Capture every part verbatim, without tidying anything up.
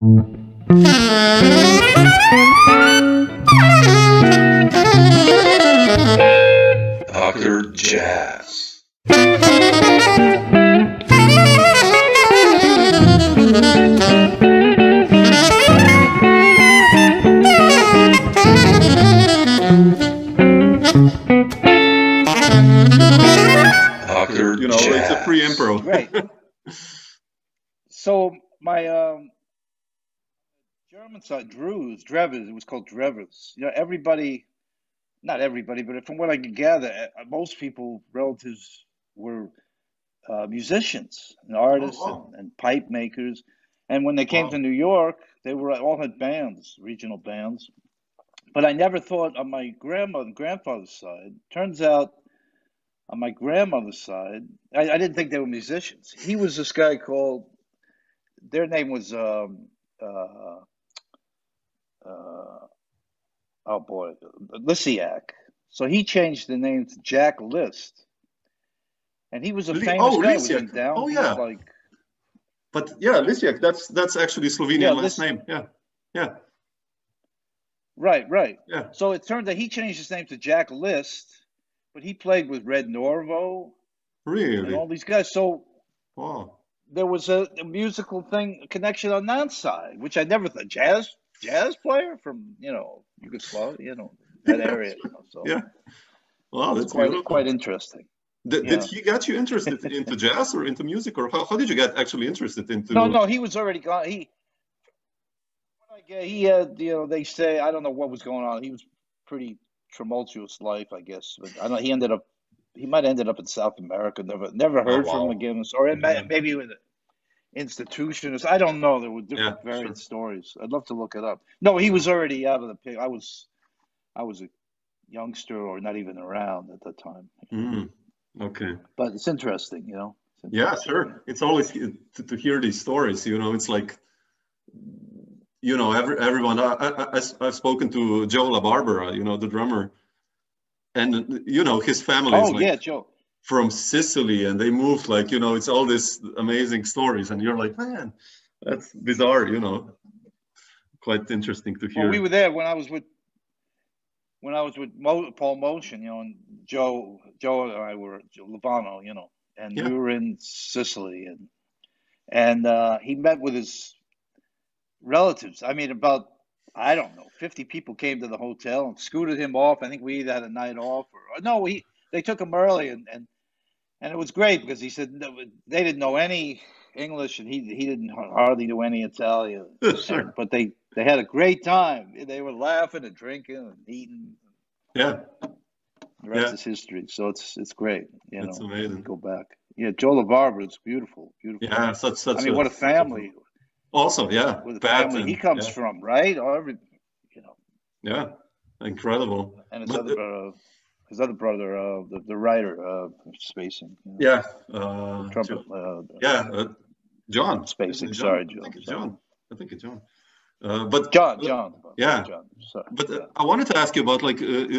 Doctor Jazz. Doctor you know, Jazz. It's a free improv. Right. So my um German side, Drews, Drevers, it was called Drevers. You know, everybody, not everybody, but from what I could gather, most people, relatives, were uh, musicians and artists oh, wow. and, and pipe makers. And when they came wow. to New York, they were all had bands, regional bands. But I never thought on my grandmother and grandfather's side. Turns out, on my grandmother's side, I, I didn't think they were musicians. He was this guy called, their name was, um, uh, Uh, oh boy, Lisiak. So he changed the name to Jack List, and he was a famous oh, guy. Was in oh yeah, like, but yeah, Lisiak. That's that's actually Slovenian yeah, last name. Yeah, yeah. Right, right. Yeah. So it turned out he changed his name to Jack List, but he played with Red Norvo, really, and all these guys. So wow, there was a, a musical thing connection on that side, which I never thought jazz. Jazz player from you know Yugoslavia, you know that area. You know, so yeah, wow, that's quite beautiful. Quite interesting. Did, yeah. did he get you interested into jazz or into music, or how, how did you get actually interested into? No, no, he was already gone. He, he had you know they say I don't know what was going on. He was pretty tumultuous life, I guess. But I know he ended up, he might have ended up in South America. Never, never heard oh, wow. from him again, or yeah. maybe with. Institutions. I don't know. There were different yeah, variant sure. stories. I'd love to look it up. No, he was already out of the pig. I was, I was a youngster or not even around at the time. Mm, okay. But it's interesting, you know. Interesting. Yeah, sure. It's always to, to hear these stories. You know, it's like, you know, every, everyone. I, I, I I've spoken to Joe La Barbera, you know, the drummer, and you know his family. Oh like, yeah, Joe. From Sicily, and they moved like you know it's all these amazing stories, and you're like, man, that's bizarre, you know. Quite interesting to hear. Well, we were there when I was with when I was with Mo, Paul Motian, you know, and Joe Joe and I were Joe Lovano, you know, and yeah. we were in Sicily, and and uh, he met with his relatives. I mean, about I don't know, fifty people came to the hotel and scooted him off. I think we either had a night off or, or no, he. They took him early, and, and and it was great because he said they didn't know any English, and he he didn't hardly know any Italian. Sure. But they they had a great time. They were laughing and drinking and eating. Yeah. The rest yeah. is history. So it's it's great. You it's know, amazing. Go back. Yeah, Joe La Barbera is beautiful, beautiful. Yeah, such such. I mean, a, what a family. Also, yeah, what a family he comes yeah. from, right? Or every, you know. Yeah, incredible. And it's other. Uh, His other brother, uh, the the writer, uh, Spacing. You know, yeah. Uh, trumpet. Uh, yeah, uh, John. Spacing. John. Sorry, John. I think it's John. I think it's John. Uh, but John, John. Yeah. John. Sorry. But uh, yeah. I wanted to ask you about like uh,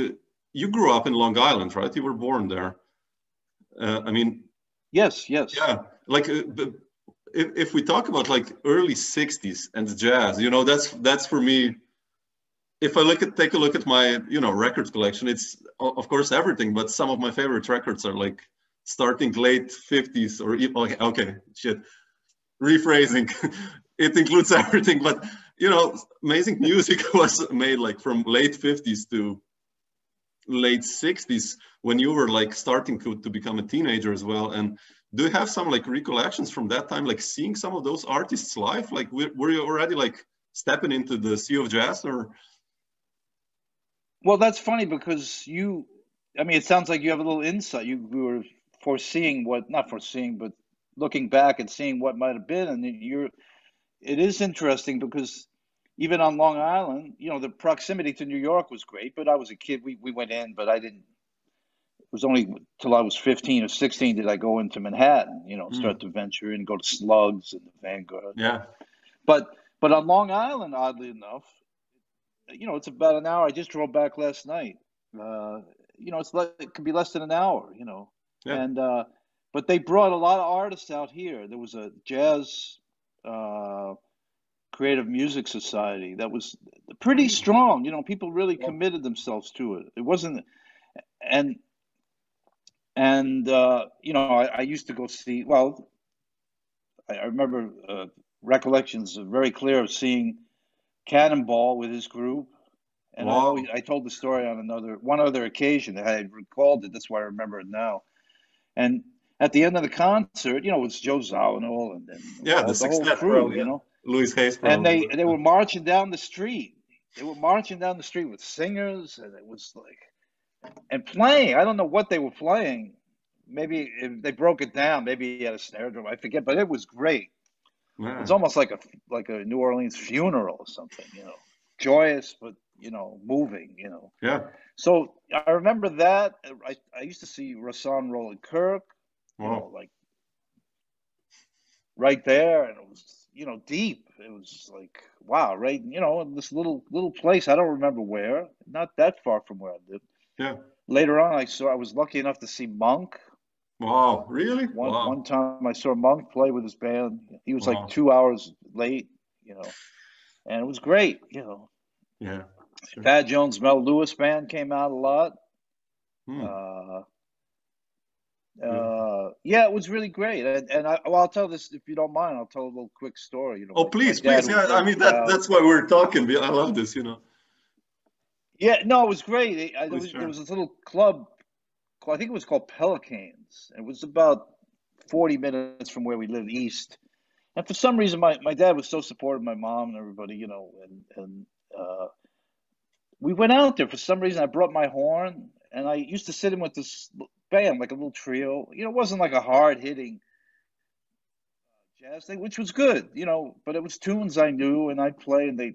you grew up in Long Island, right? You were born there. Uh, I mean. Yes. Yes. Yeah. Like uh, if if we talk about like early sixties and jazz, you know, that's that's for me. If I look at take a look at my you know record collection, it's of course everything, but some of my favorite records are like starting late fifties or okay, okay shit, rephrasing, it includes everything, but you know amazing music was made like from late fifties to late sixties when you were like starting to, to become a teenager as well. And do you have some like recollections from that time, like seeing some of those artists live? Like were, were you already like stepping into the sea of jazz or? Well, that's funny because you, I mean, it sounds like you have a little insight. You, you were foreseeing what, not foreseeing, but looking back and seeing what might have been. And you're, it is interesting because even on Long Island, you know, the proximity to New York was great, but I was a kid. We, we went in, but I didn't, it was only till I was fifteen or sixteen did I go into Manhattan, you know, mm. start to venture and go to Slugs and the Vanguard. Yeah. But, but on Long Island, oddly enough, you know, it's about an hour. I just drove back last night. Uh, you know, it's like, it could be less than an hour, you know. Yeah. And uh, but they brought a lot of artists out here. There was a jazz uh, Creative Music Society that was pretty strong. You know, people really yeah. committed themselves to it. It wasn't, and and uh, you know, I, I used to go see. Well, I, I remember uh, recollections are very clear of seeing Cannonball with his group. And wow. I, always, I told the story on another one other occasion that I had recalled it. That's why I remember it now. And at the end of the concert, you know, it's Joe Zawinul and, and yeah, all, the, the whole crew, probably, you know, yeah. Louis Hayes, probably. And they they were marching down the street. They were marching down the street with singers, and it was like and playing. I don't know what they were playing. Maybe if they broke it down. Maybe he had a snare drum. I forget, but it was great. Yeah. It's almost like a like a New Orleans funeral or something, you know, joyous but. You know, moving, you know. Yeah. So I remember that. I, I used to see Rahsaan Roland Kirk, wow. you know, like right there. And it was, you know, deep. It was like, wow, right, you know, in this little little place. I don't remember where, not that far from where I lived. Yeah. Later on, I saw, I was lucky enough to see Monk. Wow, really? One, wow. one time I saw Monk play with his band. He was wow. like two hours late, you know, and it was great, you know. Yeah. Sure. Thad Jones, Mel Lewis band came out a lot. Hmm. Uh, yeah. Uh, yeah, it was really great. And, and I, well, I'll tell this, if you don't mind, I'll tell a little quick story. You know, oh, please, please. Yeah, I mean, that, that's why we're talking. I love this, you know. Yeah, no, it was great. It, I, there, was, sure. there was this little club, I think it was called Pelicans. It was about forty minutes from where we lived east. And for some reason, my, my dad was so supportive, my mom and everybody, you know, and, and uh, we went out there for some reason. I brought my horn, and I used to sit in with this band, like a little trio. You know, it wasn't like a hard-hitting jazz thing, which was good, you know. But it was tunes I knew, and I'd play, and they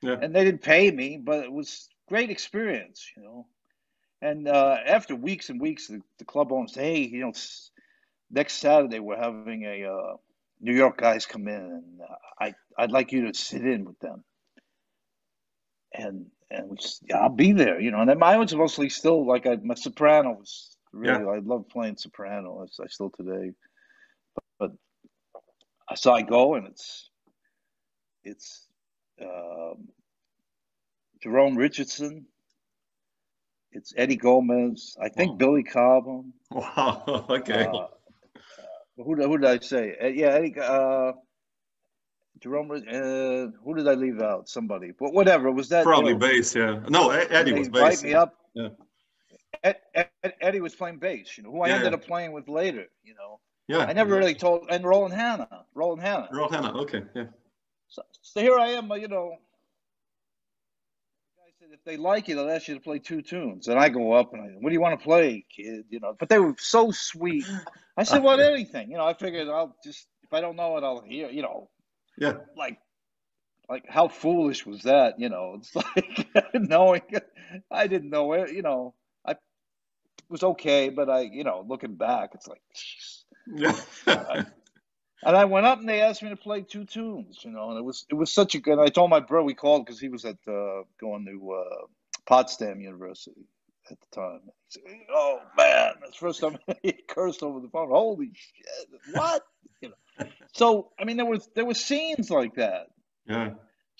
yeah. and they didn't pay me, but it was great experience, you know. And uh, after weeks and weeks, the, the club owner said, "Hey, you know, next Saturday we're having a uh, New York guys come in, and I I'd like you to sit in with them." And And we just, yeah, I'll be there, you know. And then I was mostly still like I, my soprano was really yeah. I love playing soprano. I, I still today, but, but so I go and it's it's um, Jerome Richardson, it's Eddie Gomez, I think wow. Billy Cobham. Wow, okay. Uh, who who did I say? Uh, yeah, Eddie. Uh, Jerome, uh, who did I leave out? Somebody, but whatever. Was that probably you know, bass? Yeah, no, Eddie was bass. They invite me up. Yeah. Ed, Ed, Eddie was playing bass. You know who I yeah, ended yeah. up playing with later. You know, yeah, I never yeah. really told. And Roland Hanna, Roland Hanna, Roland Hanna. Okay, yeah. So, so here I am. You know, I said if they like you, they'll ask you to play two tunes. And I go up and I, what do you want to play, kid? You know, but they were so sweet. I said, well, anything. You know, I figured I'll just if I don't know it, I'll hear. You know. Yeah, like, like how foolish was that? You know, it's like knowing I didn't know it. You know, I it was okay, but I, you know, looking back, it's like, yeah. I, and I went up and they asked me to play two tunes. You know, and it was it was such a good. I told my bro we called because he was at uh, going to uh, Potsdam University at the time. He said, oh man, that's the first time he cursed over the phone. Holy shit! What? You know. So I mean, there was there were scenes like that, yeah.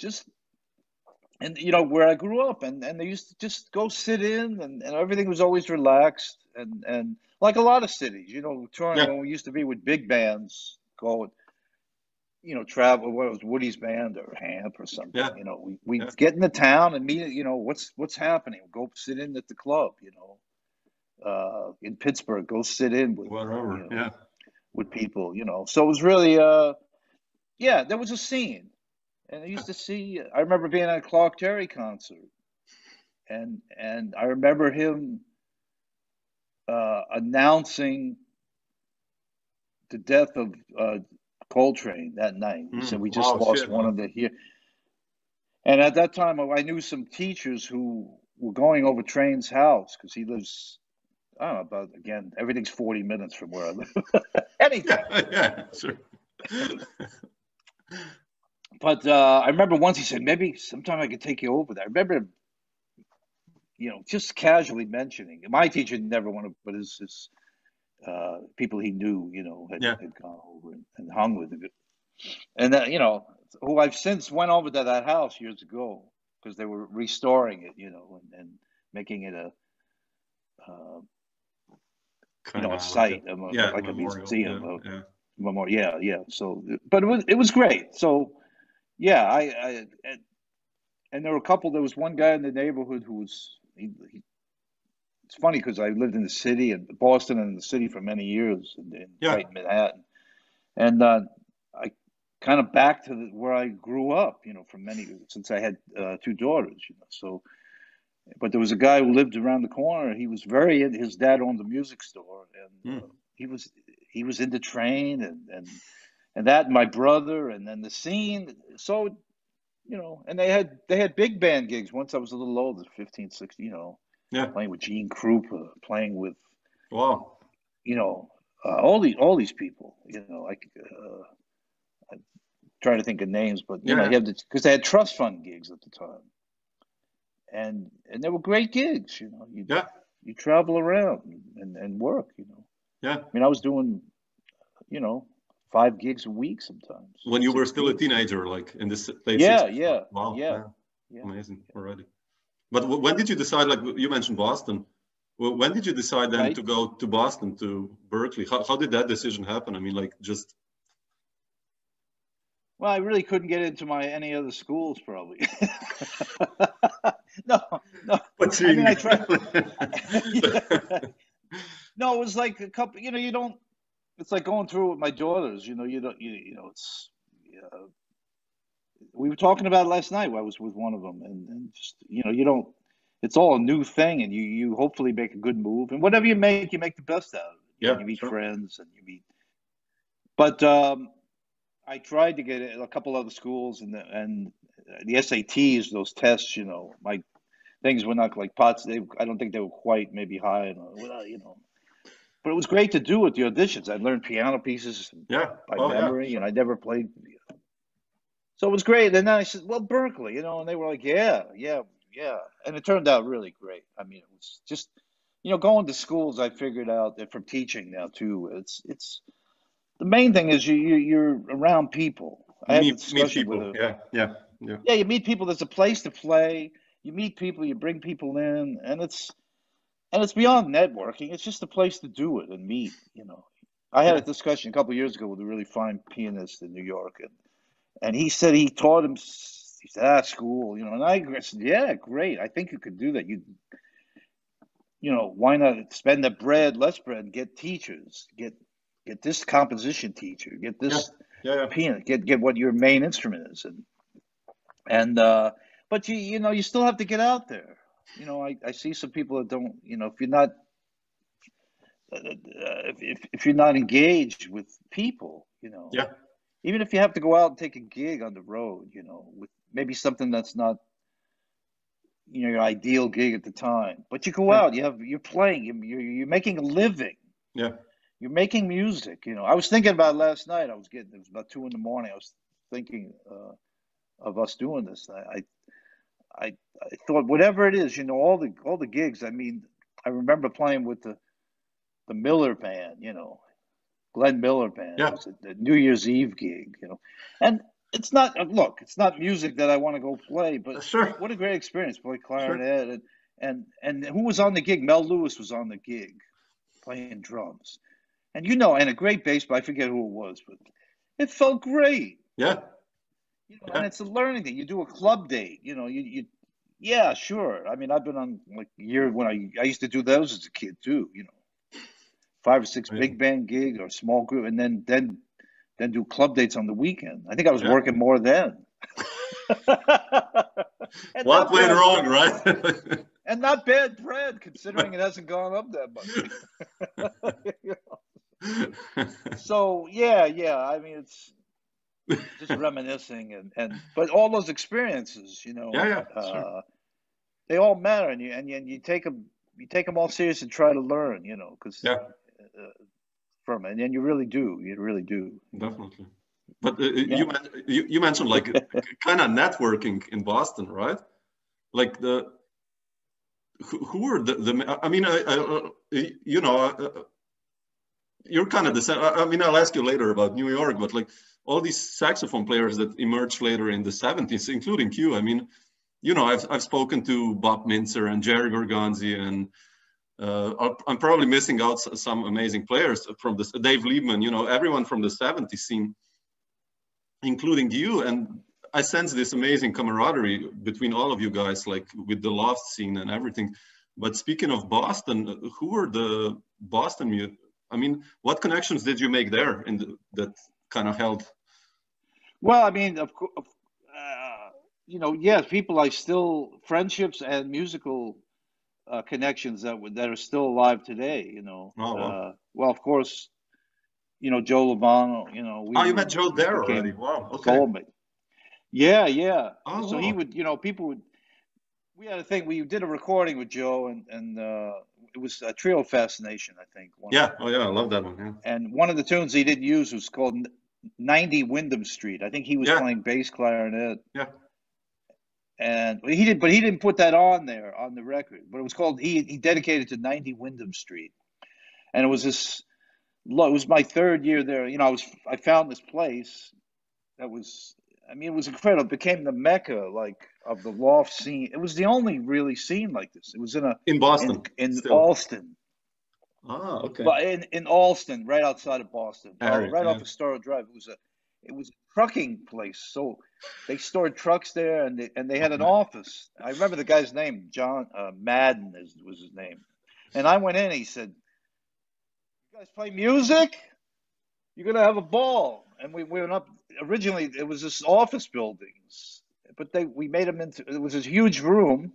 Just and you know where I grew up, and, and they used to just go sit in, and, and everything was always relaxed, and, and like a lot of cities, you know, touring yeah. when we used to be with big bands, going, you know, travel. Whether it was Woody's band or Hamp or something, yeah. you know, we we yeah. get in the town and meet. You know, what's what's happening? Go sit in at the club, you know, uh, in Pittsburgh. Go sit in with whatever, you know, yeah. with people, you know, so it was really, uh, yeah, there was a scene, and I used to see. I remember being at a Clark Terry concert, and and I remember him uh, announcing the death of uh, Coltrane that night. He mm, said, "We just wow, lost shit, one man. of the here." And at that time, I knew some teachers who were going over Train's house because he lives. I don't know about again. Everything's forty minds from where I live. Anything. Yeah, yeah, sure. But uh, I remember once he said, "Maybe sometime I could take you over there." I remember, you know, just casually mentioning. My teacher never wanted, but his, his uh, people he knew, you know, had, yeah. had gone over and, and hung with him. And uh, you know, who I've since went over to that house years ago because they were restoring it, you know, and, and making it a uh, you know, a site, like a, a, yeah, like memorial, a museum, yeah, of yeah. memorial. Yeah, yeah. So, but it was it was great. So, yeah, I, I and, and there were a couple. There was one guy in the neighborhood who was. He, he, it's funny because I lived in the city and Boston and in the city for many years, in, in yeah. right in Manhattan, and uh, I kind of back to the, where I grew up, you know, for many since I had uh, two daughters, you know, so. But there was a guy who lived around the corner. He was very in, his dad owned a music store, and mm. uh, he was he was into Train and and and that and my brother, and then the scene. So, you know, and they had they had big band gigs. Once I was a little older, fifteen, sixteen, you know, yeah, playing with Gene Krupa, playing with wow, you know, uh, all these all these people. You know, like uh, I'm trying to think of names, but you yeah. know, you have the, because they had trust fund gigs at the time. And and they were great gigs, you know. You, yeah. you travel around and, and work, you know. Yeah. I mean, I was doing, you know, five gigs a week sometimes. When you were still a teenager, like in the late yeah, sixties. Yeah, wow, yeah, yeah, yeah. Amazing already. But when did you decide, like you mentioned Boston, when did you decide then right. to go to Boston, to Berklee? How, how did that decision happen? I mean, like just... Well, I really couldn't get into my any other schools, probably. no, no. But I mean, I tried. yeah. No, it was like a couple. You know, you don't. It's like going through with my daughters. You know, you don't. You, you know, it's. Uh, we were talking about it last night. I was with one of them, and, and just you know, you don't. It's all a new thing, and you you hopefully make a good move, and whatever you make, you make the best out of it. Yeah, and you meet sure. friends, and you meet. But. Um, I tried to get a couple other schools, and the, and the S A Ts, those tests, you know, my things were not like pots. They, I don't think they were quite maybe high, and, you know. But it was great to do at the auditions. I learned piano pieces yeah. by oh, memory, yeah. and I never played. So it was great. And then I said, well, Berklee, you know, and they were like, yeah, yeah, yeah. And it turned out really great. I mean, it was just, you know, going to schools, I figured out that from teaching now, too, it's it's – the main thing is you, you you're around people. I meet, meet people. With a, yeah, yeah, yeah. Yeah, you meet people. There's a place to play. You meet people. You bring people in, and it's and it's beyond networking. It's just a place to do it and meet. You know, I had a discussion a couple of years ago with a really fine pianist in New York, and and he said he taught him. He said, ah, school. You know, and I said, yeah, great. I think you could do that. You. You know, why not spend the bread, less bread, get teachers, get. Get this composition teacher. Get this yeah, yeah, yeah. piano. Get get what your main instrument is, and and uh, but you you know you still have to get out there. You know, I, I see some people that don't. You know, if you're not uh, if if you're not engaged with people, you know, yeah. even if you have to go out and take a gig on the road, you know, with maybe something that's not you know your ideal gig at the time, but you go yeah. out. You have you're playing. You're you're making a living. Yeah. You're making music, you know. I was thinking about it last night. I was getting, it was about two in the morning. I was thinking uh, of us doing this. I, I, I thought whatever it is, you know, all the all the gigs. I mean, I remember playing with the, the Miller Band, you know, Glenn Miller Band. Yeah. It was a, a New Year's Eve gig, you know, and it's not look, it's not music that I want to go play, but sure. what a great experience, play clarinet, sure. and and and who was on the gig? Mel Lewis was on the gig, playing drums. And, you know, and a great bass, but I forget who it was, but it felt great. Yeah. You know, yeah. And it's a learning thing. You do a club date, you know, you, you, yeah, sure. I mean, I've been on like a year when I, I used to do those as a kid too, you know, five or six yeah. big band gigs or small group. And then, then, then do club dates on the weekend. I think I was yeah. working more then. What went wrong, right? And not bad bread considering it hasn't gone up that much. You know? So yeah, yeah. I mean, it's just reminiscing, and, and but all those experiences, you know, yeah, yeah, uh, sure. they all matter, and you and you, and you take them, you take them all serious and try to learn, you know, because yeah. uh, from it, and, and you really do, you really do. Definitely. But uh, yeah. you, you you mentioned like kind of networking in Boston, right? Like the who, who were the, the I mean, I, I you know. I, You're kind of the same. I mean, I'll ask you later about New York, but like, all these saxophone players that emerged later in the seventies, including Q. I mean, you know, I've, I've spoken to Bob Minzer and Jerry Bergonzi, and uh, I'm probably missing out some amazing players from this, Dave Liebman, you know, everyone from the seventies scene, including you. And I sense this amazing camaraderie between all of you guys, like with the loft scene and everything. But speaking of Boston, who were the Boston Mute? I mean, what connections did you make there in the, that kind of held? Well, I mean, of course, uh, you know, yes, yeah, people I still, friendships and musical uh, connections that were, that are still alive today, you know. Oh, wow. uh, well, of course, you know, Joe Lovano, you know. We oh, you were, met Joe there already. Wow, okay. Soulmate. Yeah, yeah. Oh, so wow. He would, you know, people would, we had a thing, we did a recording with Joe, and, and uh, it was a Trio Fascination, I think. One yeah, oh yeah, I love that one, yeah. And one of the tunes he didn't use was called ninety Wyndham Street. I think he was yeah. playing bass clarinet. Yeah. And he did, but he didn't put that on there, on the record. But it was called, he, he dedicated to ninety Wyndham Street. And it was this, it was my third year there. You know, I was, I found this place that was, I mean, it was incredible. It became the mecca, like, of the loft scene. It was the only really scene like this. It was in a in Boston, in, in Allston. Ah, okay. But in in Allston, right outside of Boston, right, right yeah. off of Astoria Drive. It was a, it was a trucking place. So they stored trucks there, and they and they had an office. I remember the guy's name, John uh, Madden, is, was his name. And I went in. And he said, "You guys play music? You're gonna have a ball." And we, we went up. Originally, it was this office buildings, but they we made them into. It was this huge room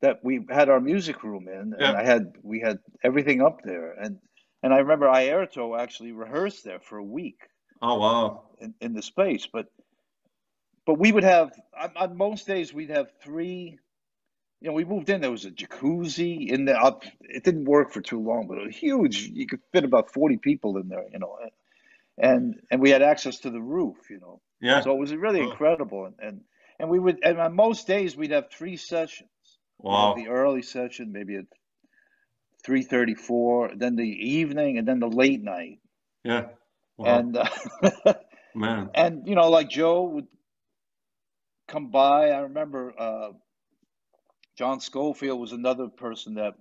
that we had our music room in, and yeah. I had we had everything up there, and and I remember Ierto actually rehearsed there for a week. Oh wow! In, in the space, but but we would have on, on most days we'd have three. You know, we moved in. There was a jacuzzi in there. Up, it didn't work for too long, but it was huge. You could fit about forty people in there. You know. And and we had access to the roof, you know. Yeah. So it was really oh. incredible. And, and and we would, and on most days we'd have three sessions. Wow. The early session, maybe at three thirty four, then the evening, and then the late night. Yeah. Wow. And uh, man. And you know, like Joe would come by. I remember uh, John Scofield was another person that.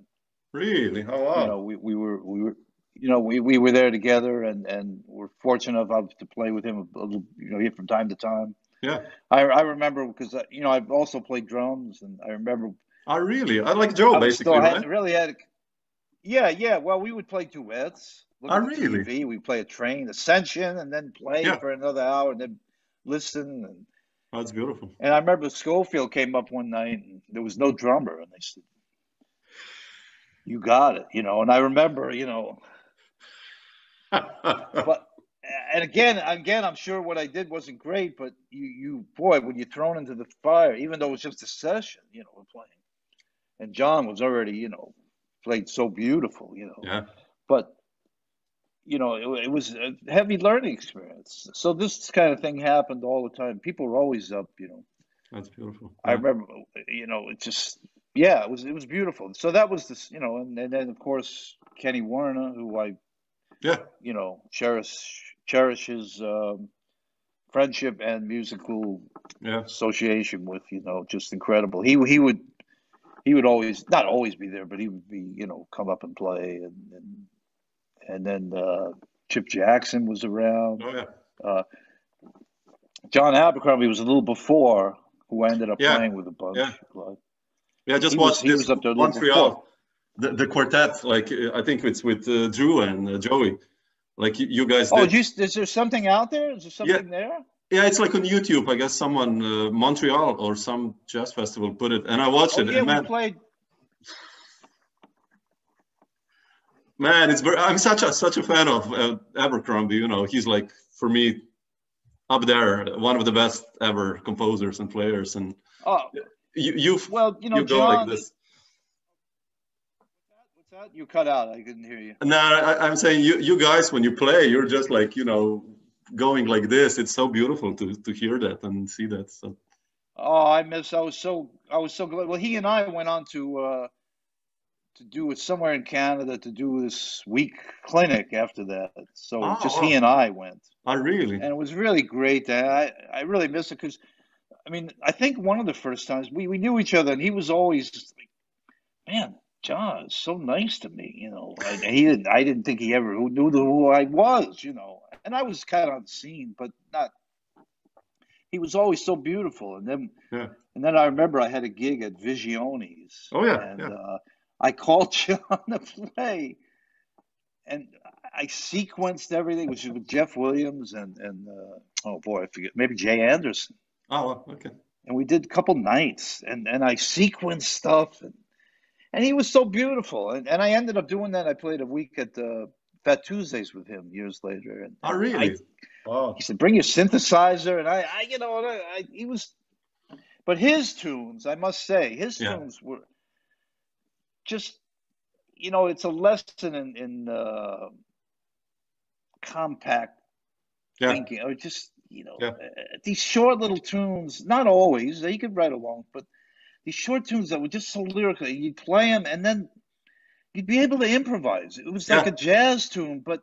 Really? Oh wow. You know, we we were we were. You know, we, we were there together, and, and we're fortunate enough to play with him a little, you know, from time to time. Yeah, I I remember because you know I've also played drums, and I remember. I really I like Joe I basically. Still, right? had, really had. Yeah, yeah. Well, we would play duets. I really. T V, we play a train ascension, and then play yeah. for another hour, and then listen. And, oh, that's beautiful. And I remember Scofield came up one night, and there was no drummer, and they said, "You got it," you know. And I remember, you know. But and again, again, I'm sure what I did wasn't great, but you, you, boy, when you're thrown into the fire, even though it was just a session, you know, we're playing, and John was already, you know, played so beautiful, you know. Yeah. But you know, it, it was a heavy learning experience. So this kind of thing happened all the time. People were always up, you know. That's beautiful. Yeah. I remember, you know, it just, yeah, it was it was beautiful. So that was this, you know, and, and then of course Kenny Werner, who I. Yeah, you know, cherish cherishes um, friendship and musical yeah. association with, you know, just incredible. He he would he would always not always be there, but he would be, you know, come up and play, and and, and then uh, Chip Jackson was around. Oh yeah, uh, John Abercrombie was a little before, who I ended up yeah. playing with a bunch. Yeah, like, yeah, just watched this. He was up there Montreal. The, the quartet, like I think it's with uh, Drew and uh, Joey, like you, you guys. Oh, did. You, is there something out there? Is there something yeah. there? Yeah, it's like on YouTube. I guess someone uh, Montreal or some jazz festival put it, and I watched oh, it. Yeah, and man, we played. Man, it's I'm such a such a fan of uh, Abercrombie. You know, he's like for me up there, one of the best ever composers and players. And oh, you you've well, you know, you go John, like this. You cut out. I couldn't hear you. No, I, I'm saying you, you guys, when you play, you're just like, you know, going like this. It's so beautiful to, to hear that and see that. So. Oh, I miss. I was so I was so glad. Well, he and I went on to uh, to do it somewhere in Canada to do this week clinic after that. So oh, just he and I went. I really? And it was really great. I, I really missed it because, I mean, I think one of the first times we, we knew each other, and he was always just like, man, John is so nice to me. You know, I, he didn't, I didn't think he ever knew who I was, you know. And I was kind of on the scene, but not. He was always so beautiful. And then yeah. and then I remember I had a gig at Vigioni's. Oh, yeah. And, yeah. Uh, I called John to play, and I sequenced everything, which was with Jeff Williams and, and uh, oh boy, I forget, maybe Jay Anderson. Oh, okay. And we did a couple nights, and, and I sequenced stuff, and and he was so beautiful. And, and I ended up doing that. I played a week at uh, Fat Tuesdays with him years later. And oh, really? I, wow. He said, bring your synthesizer, and I, I you know, I, I, he was, but his tunes, I must say, his yeah. tunes were, just, you know, it's a lesson in, in uh, compact yeah. thinking, or just, you know, yeah. these short little tunes, not always, you could write along, but these short tunes that were just so lyrical, you'd play them and then you'd be able to improvise. It was like yeah. a jazz tune, but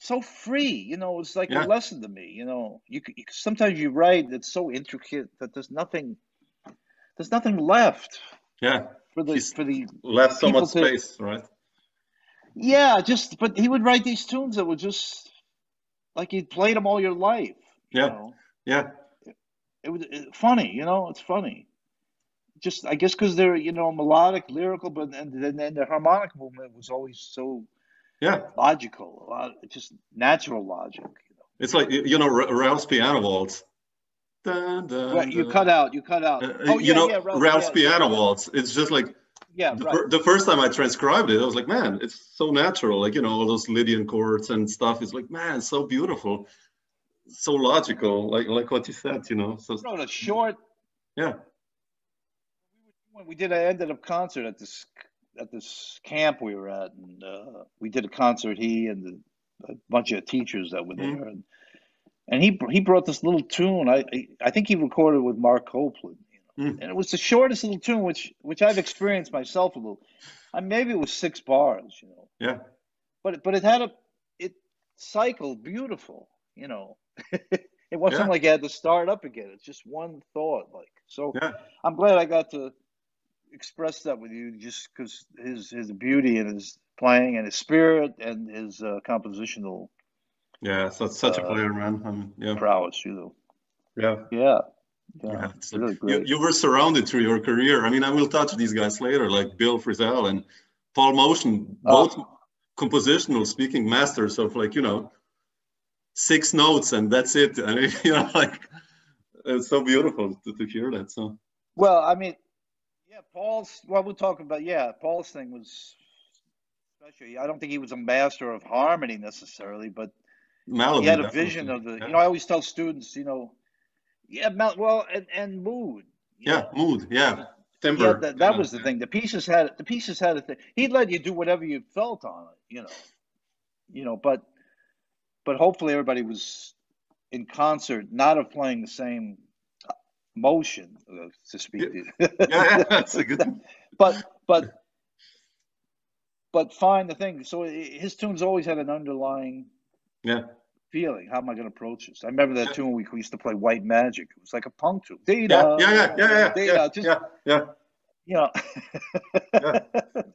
so free, you know, it's like yeah. a lesson to me, you know. You, you sometimes you write that's so intricate that there's nothing, there's nothing left. Yeah. For the, for the left so much space, to, right? Yeah, just but he would write these tunes that were just like he'd played them all your life. You yeah, know? yeah. It, it was it, funny, you know. It's funny. Just I guess because they're you know melodic, lyrical, but and then and the harmonic movement was always so yeah logical, a lot, just natural logic. You know? It's like you know Ralph's piano waltz. Dun, dun, right, you dun. cut out. You cut out. Uh, oh, you yeah, know, yeah, Ralph, Ralph's yeah, piano yeah. waltz. It's just like, yeah. The, right. the first time I transcribed it, I was like, man, it's so natural. Like you know, all those Lydian chords and stuff. It's like, man, so beautiful, so logical. Like like what you said, you know. So wrote a short. Yeah. When we did, I ended up concert at this at this camp we were at, and uh, we did a concert. He and the, a bunch of teachers that were there. Mm-hmm. and, And he he brought this little tune. I I think he recorded with Mark Copeland, you know? Mm. And it was the shortest little tune, which which I've experienced myself a little. I maybe it was six bars, you know. Yeah. But but it had a it cycled beautiful, you know. It wasn't yeah. like you had to start up again. It's just one thought, like so. Yeah. I'm glad I got to express that with you, just because his his beauty and his playing and his spirit and his uh, compositional. Yeah, so it's such uh, a player, man. I mean, yeah. Prowess, you know. Yeah. Yeah. yeah. yeah it's really like, you, you were surrounded through your career. I mean, I will touch these guys later, like Bill Frisell and Paul Motian, both oh. compositional speaking masters of like, you know, six notes and that's it. I mean, you know, like, it's so beautiful to, to hear that. So. Well, I mean, yeah, Paul's, well, we'll talk about, yeah, Paul's thing was special. I don't think he was a master of harmony necessarily, but Melody, he had a vision of the, yeah. you know, I always tell students, you know, yeah, well, and, and mood. Yeah, know. mood, yeah, timbre. Yeah, that that yeah. was the thing. The pieces had, the pieces had a thing. He'd let you do whatever you felt on it, you know, you know, but, but hopefully everybody was in concert, not of playing the same motion, uh, to speak. Yeah, yeah that's a good. But, but, but find the thing. So his tunes always had an underlying. Yeah, feeling. How am I going to approach this? I remember that yeah. tune we, we used to play, White Magic. It was like a punk tune. Yeah, yeah, yeah, yeah, yeah, yeah, just, yeah, yeah. You know, yeah.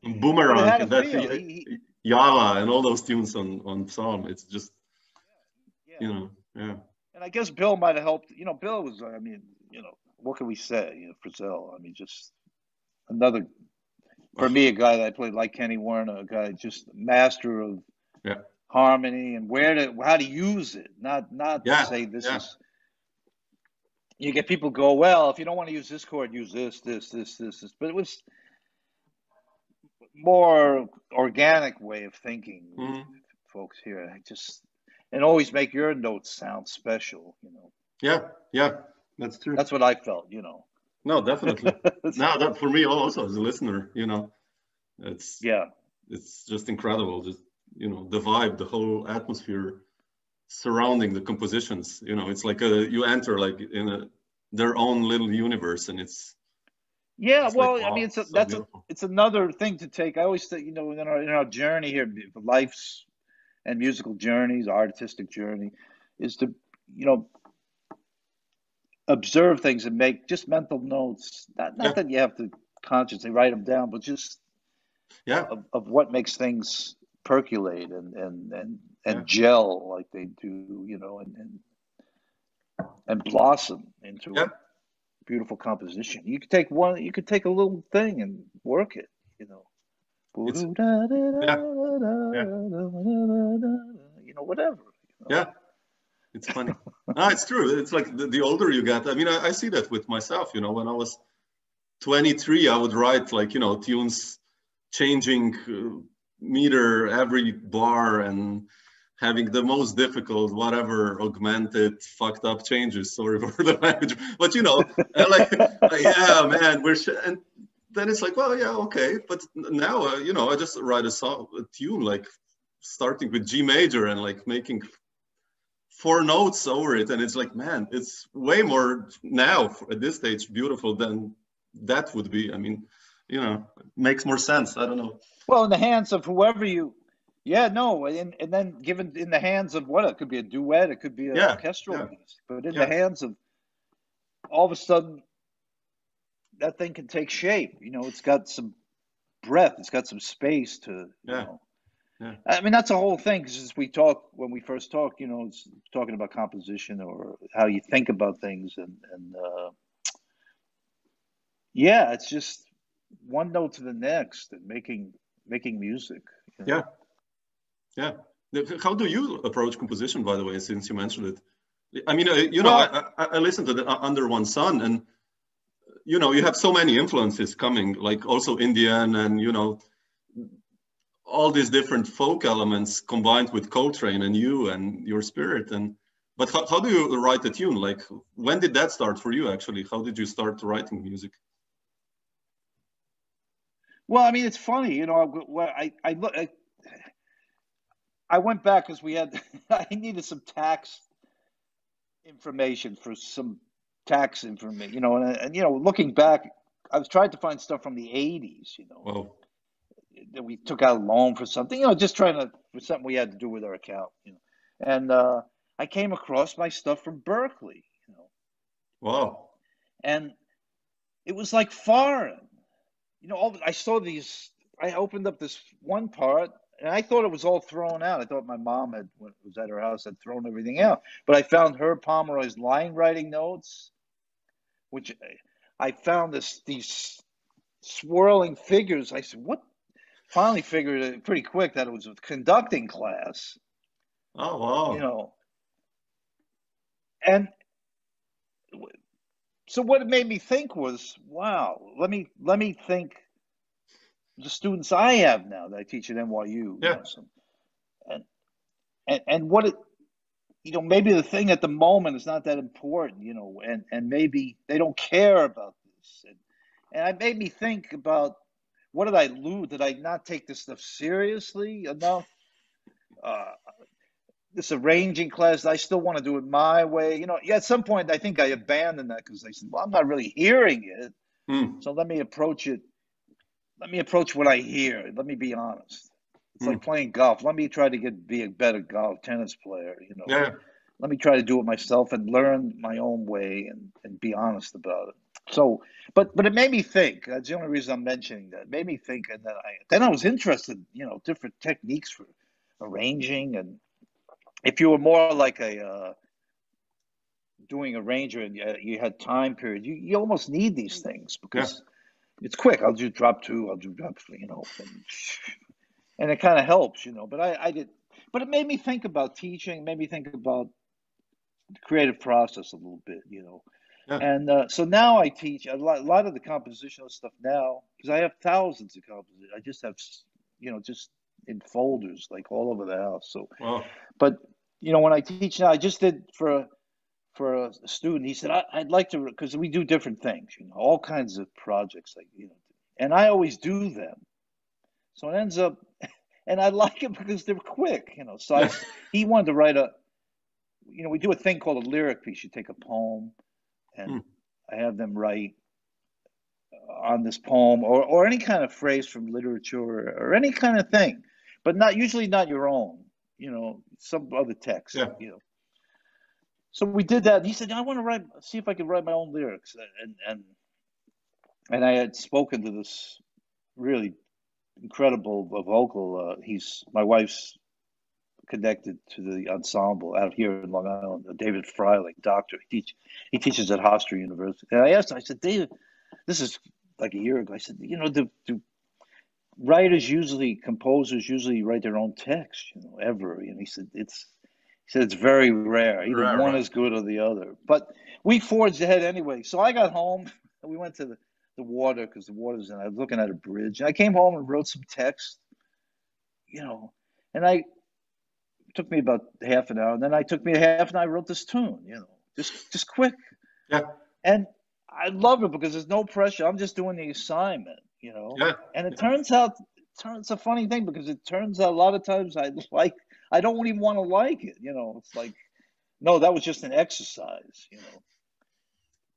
And Boomerang it and that, he, he, Yala and all those tunes on on Psalm. It's just, yeah, yeah. you know, yeah. And I guess Bill might have helped. You know, Bill was. I mean, you know, what can we say? You know, Frisell. I mean, just another for me, a guy that I played like Kenny Werner, a guy just master of. Yeah. Harmony and where to how to use it, not not yeah, to say this yeah. is. You get people go, well, if you don't want to use this chord, use this, this, this, this, this. But it was more organic way of thinking, mm-hmm. folks here. I just and always make your notes sound special, you know. Yeah, yeah, that's true. That's what I felt, you know. No, definitely. No, that for me also as a listener, you know, it's yeah, it's just incredible. Just. You know, the vibe, the whole atmosphere surrounding the compositions, you know, it's like a, you enter like in a, their own little universe and it's Yeah, it's well, like, wow, I mean, it's a, so that's a, it's another thing to take. I always think, you know, in our, in our journey here, life's and musical journeys, artistic journey, is to, you know, observe things and make just mental notes. Not, not yeah. that you have to consciously write them down, but just yeah, of, of what makes things percolate and and and, and yeah. gel like they do, you know, and and, and blossom into yeah. a beautiful composition. You could take one. You could take a little thing and work it, you know. It's, yeah. Yeah. You know, whatever. You know? Yeah, it's funny. No, it's true. It's like the, the older you get. I mean, I, I see that with myself. You know, when I was twenty-three, I would write like you know tunes, changing uh, meter every bar and having the most difficult, whatever, augmented, fucked up changes. Sorry for the language, but you know, like, like yeah, man, we're sh and. Then it's like, well, yeah, okay. But now, uh, you know, I just write a song, a tune, like starting with G major and like making four notes over it. And it's like, man, it's way more now at this stage beautiful than that would be. I mean, you know, it makes more sense. I don't know. Well, in the hands of whoever you, yeah, no. And, and then given in the hands of what? It could be a duet. It could be an yeah, orchestral yeah. piece. But in yeah. the hands of, all of a sudden, that thing can take shape, you know. It's got some breath. It's got some space to, you yeah. know. Yeah. I mean, that's the whole thing. Since we talk when we first talk, you know, it's talking about composition or how you think about things, and and uh, yeah, it's just one note to the next and making making music. You know? Yeah, yeah. How do you approach composition, by the way? Since you mentioned it, I mean, you know, well, I, I listened to the Under One Sun and. You know, you have so many influences coming, like also Indian and, you know, all these different folk elements combined with Coltrane and you and your spirit. And but how, how do you write a tune? Like, when did that start for you, actually? How did you start writing music? Well, I mean, it's funny, you know, I, I, I, I went back because we had, I needed some tax information for some tax information, you know, and, and you know, looking back, I was trying to find stuff from the eighties, you know, Whoa. that we took out a loan for something, you know, just trying to for something we had to do with our account, you know, and uh, I came across my stuff from Berklee, you know, wow, and it was like foreign, you know. All the, I saw these, I opened up this one part, and I thought it was all thrown out. I thought my mom had when it was at her house had thrown everything out, but I found Herb Pomeroy's line writing notes. Which I found this these swirling figures. I said, "What?" Finally, figured it pretty quick that it was a conducting class. Oh wow! You know, and so what it made me think was, "Wow, let me let me think." The students I have now that I teach at N Y U, yeah. you know, so, and and and what it. You know, maybe the thing at the moment is not that important, you know, and, and maybe they don't care about this. And, and it made me think about, what did I lose? Did I not take this stuff seriously enough? Uh, this arranging class, I still want to do it my way. You know, yeah, at some point, I think I abandoned that because I said, well, I'm not really hearing it. Hmm. So let me approach it. Let me approach what I hear. Let me be honest. It's like playing golf. Let me try to get be a better golf tennis player, you know. Yeah. Let me try to do it myself and learn my own way and, and be honest about it. So, but but it made me think. That's the only reason I'm mentioning that. It made me think, and then I then I was interested, you know, different techniques for arranging, and if you were more like a uh, doing arranger and you had time period, you you almost need these things because yeah. it's quick. I'll do drop two. I'll do drop three. You know. And, And it kind of helps, you know, but I, I did, but it made me think about teaching, made me think about the creative process a little bit, you know, yeah. and uh, so now I teach a lot, a lot of the compositional stuff now, because I have thousands of compositions. I just have, you know, just in folders, like all over the house. So, wow. but, you know, when I teach now, I just did for, for a student, he said, I, I'd like to, because we do different things, you know, all kinds of projects, like, you know, and I always do them. So it ends up, and I like it because they're quick, you know. So I, he wanted to write a, you know, we do a thing called a lyric piece. You take a poem, and mm. I have them write on this poem, or, or any kind of phrase from literature, or, or any kind of thing, but not usually not your own, you know, some other text. Yeah. You know. So we did that. He said, I want to write, see if I can write my own lyrics. And, and, and I had spoken to this really incredible vocal. Uh, he's, my wife's connected to the ensemble out here in Long Island, David Freilich, doctor. He, teach, he teaches at Hofstra University. And I asked him, I said, David, this is like a year ago. I said, you know, do, do writers usually, composers usually write their own text, you know, ever? And he said, it's, he said, it's very rare. Either right, one right. is good or the other. But we forged ahead anyway. So I got home, and we went to the, the water, because the water's in, I was looking at a bridge. And I came home and wrote some text, you know, and I, it took me about half an hour. And then I took me a half, and I wrote this tune, you know, just, just quick. Yeah. And I love it because there's no pressure. I'm just doing the assignment, you know. Yeah. And it turns out, it's a funny thing because it turns out a lot of times I like, I don't even want to like it, you know. It's like, no, that was just an exercise, you know.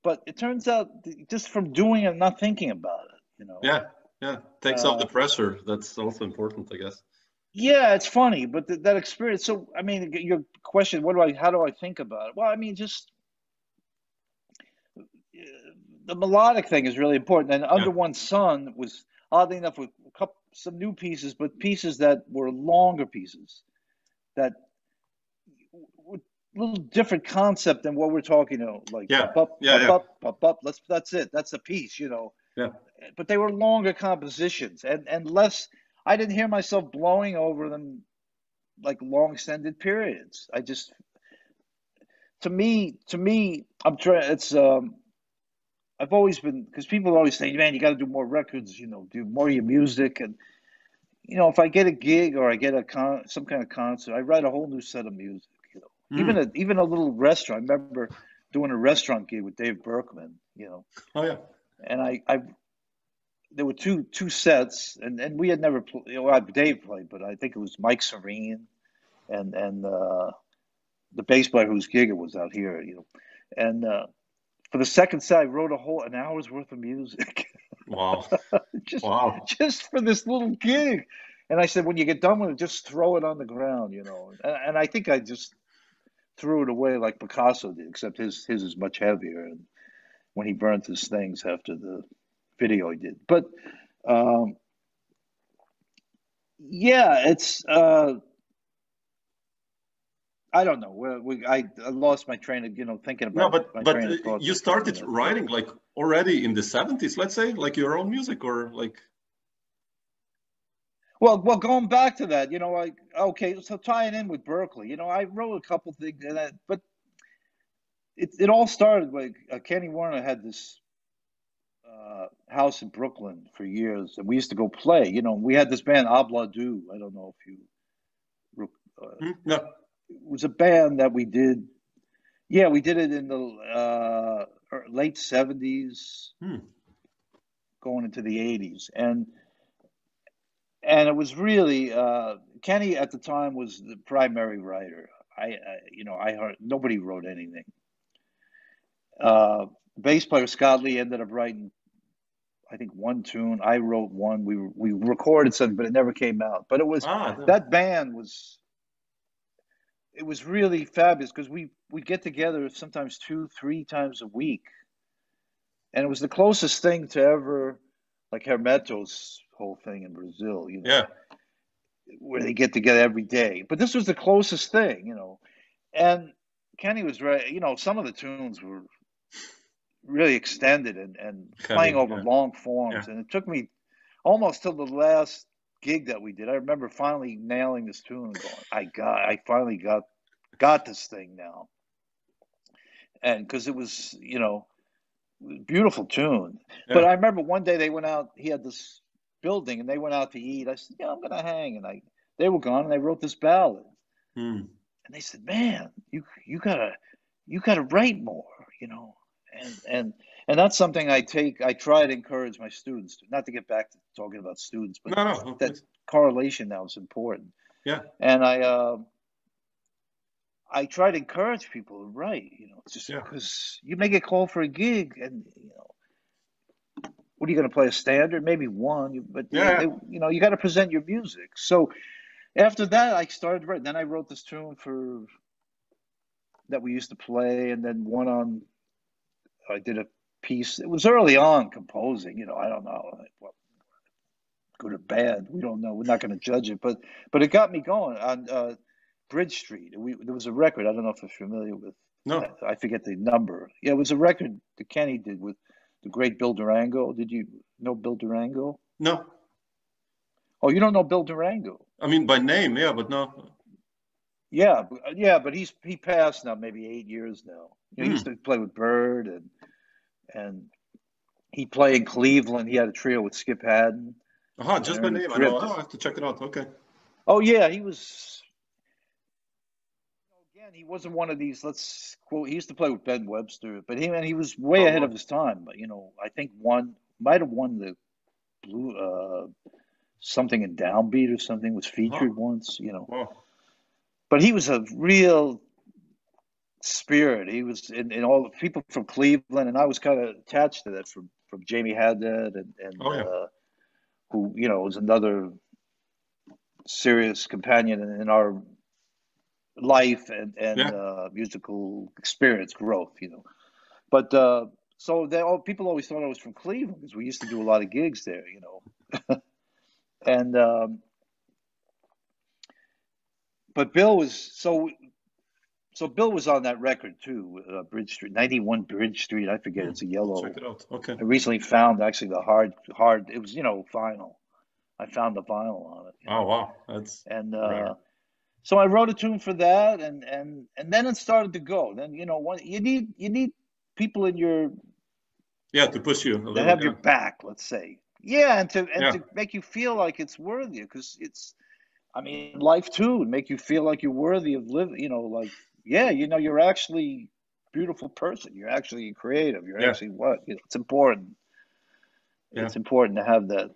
But it turns out just from doing it, not thinking about it, you know. Yeah, yeah. Takes uh, off the pressure. That's also important, I guess. Yeah, it's funny, but th that experience. So, I mean, your question, what do I, how do I think about it? Well, I mean, just the melodic thing is really important. And Under One Sun was, oddly enough, with a couple, some new pieces, but pieces that were longer pieces, that were a little different concept than what we're talking about. Like, yeah. Up, yeah, up, yeah. up, up, up, let's, that's it. That's the piece, you know. Yeah. But they were longer compositions, and, and less, I didn't hear myself blowing over them like long extended periods. I just, to me, to me, I'm trying, it's, um, I've always been, because people always say, man, you got to do more records, you know, do more of your music. And, you know, if I get a gig or I get a con some kind of concert, I write a whole new set of music, you know. Mm. Even, a, even a little restaurant. I remember doing a restaurant gig with Dave Berkman, you know. Oh, yeah. And I, I there were two two sets, and, and we had never, pl you know, Dave played, but I think it was Mike Serene and, and uh, the bass player whose gig it was out here, you know. And, uh, for the second set, I wrote a whole an hour's worth of music. Wow! just, wow! Just for this little gig, and I said, when you get done with it, just throw it on the ground, you know. And, and I think I just threw it away like Picasso did, except his his is much heavier. And when he burnt his things after the video he did, but um, yeah, it's. Uh, I don't know. We, we, I lost my train of, you know, thinking about. No, but my but train of thought you started thought writing like already in the seventies, let's say, like your own music or like. Well, well, going back to that, you know, like okay, so tying in with Berklee, you know, I wrote a couple things, and I, but it it all started like uh, Kenny Werner had this uh, house in Brooklyn for years, and we used to go play. You know, we had this band Abla Do. I don't know if you. Uh, no. It was a band that we did, yeah, we did it in the uh, late seventies, hmm. going into the eighties, and and it was really uh, Kenny at the time was the primary writer. I, I you know, I heard nobody wrote anything. Uh, bass player Scott Lee ended up writing, I think, one tune. I wrote one. We we recorded something, but it never came out. But it was ah, yeah. that band was. It was really fabulous because we we'd get together sometimes two, three times a week, and it was the closest thing to ever, like Hermeto's whole thing in Brazil, you know, yeah. where they get together every day. But this was the closest thing, you know. And Kenny was right. You know, some of the tunes were really extended and and Kenny, playing over yeah. long forms, yeah. and it took me almost till the last gig that we did. I remember finally nailing this tune and going, I got, I finally got, got this thing now. And cause it was, you know, beautiful tune. Yeah. But I remember one day they went out, he had this building and they went out to eat. I said, yeah, I'm going to hang. And I, they were gone and they wrote this ballad. Mm. And they said, man, you, you gotta, you gotta write more, you know? And, and, And that's something I take, I try to encourage my students to, not to get back to talking about students, but no, no, that please. correlation now is important. Yeah. And I, uh, I try to encourage people to write, you know, just because yeah. you may get called for a gig and, you know, what are you going to play, a standard? Maybe one, but yeah. you know, they, you know, you got to present your music. So after that, I started writing. Then I wrote this tune for that we used to play, and then one on, I did a piece. It was early on composing, you know, I don't know, like, well, good or bad, we don't know. We're not going to judge it, but but it got me going on uh, Bridge Street. We, there was a record, I don't know if you're familiar with. No. I, I forget the number. Yeah, it was a record that Kenny did with the great Bill Durango. Did you know Bill Durango? No. Oh, you don't know Bill Durango? I mean, by name, yeah, but no. Yeah, yeah, but he's he passed now, maybe eight years now. You know, mm. He used to play with Bird, and and he played in Cleveland. He had a trio with Skip Haddon. Uh huh. Just by name, I know. I'll have to check it out. Okay. Oh yeah, he was. Again, he wasn't one of these. Let's quote. He used to play with Ben Webster, but he man, he was way oh, ahead wow. of his time. But you know, I think one might have won the blue uh, something in Downbeat or something, was featured oh. once. You know. Wow. But he was a real spirit. He was in, in all the people from Cleveland, and I was kind of attached to that from from Jamie Haddad and and oh, yeah. uh, who you know was another serious companion in, in our life and and yeah. uh, musical experience growth. You know, but uh, so they all people always thought I was from Cleveland because we used to do a lot of gigs there. You know, and. Um, But Bill was so. So Bill was on that record too, uh, Bridge Street, ninety-one Bridge Street. I forget mm, it's a yellow. Check it out. Okay. I recently found actually the hard, hard. It was you know vinyl. I found the vinyl on it. Oh know? Wow, that's and uh, so I wrote a tune for that, and and and then it started to go. Then you know one, you need you need people in your yeah to push you a little, to have yeah. your back. Let's say yeah, and to and yeah. to make you feel like it's worthy because it's. I mean, life too would make you feel like you're worthy of living, you know, like, yeah, you know, you're actually a beautiful person. You're actually creative. You're yeah. actually what? You know, it's important. Yeah. It's important to have that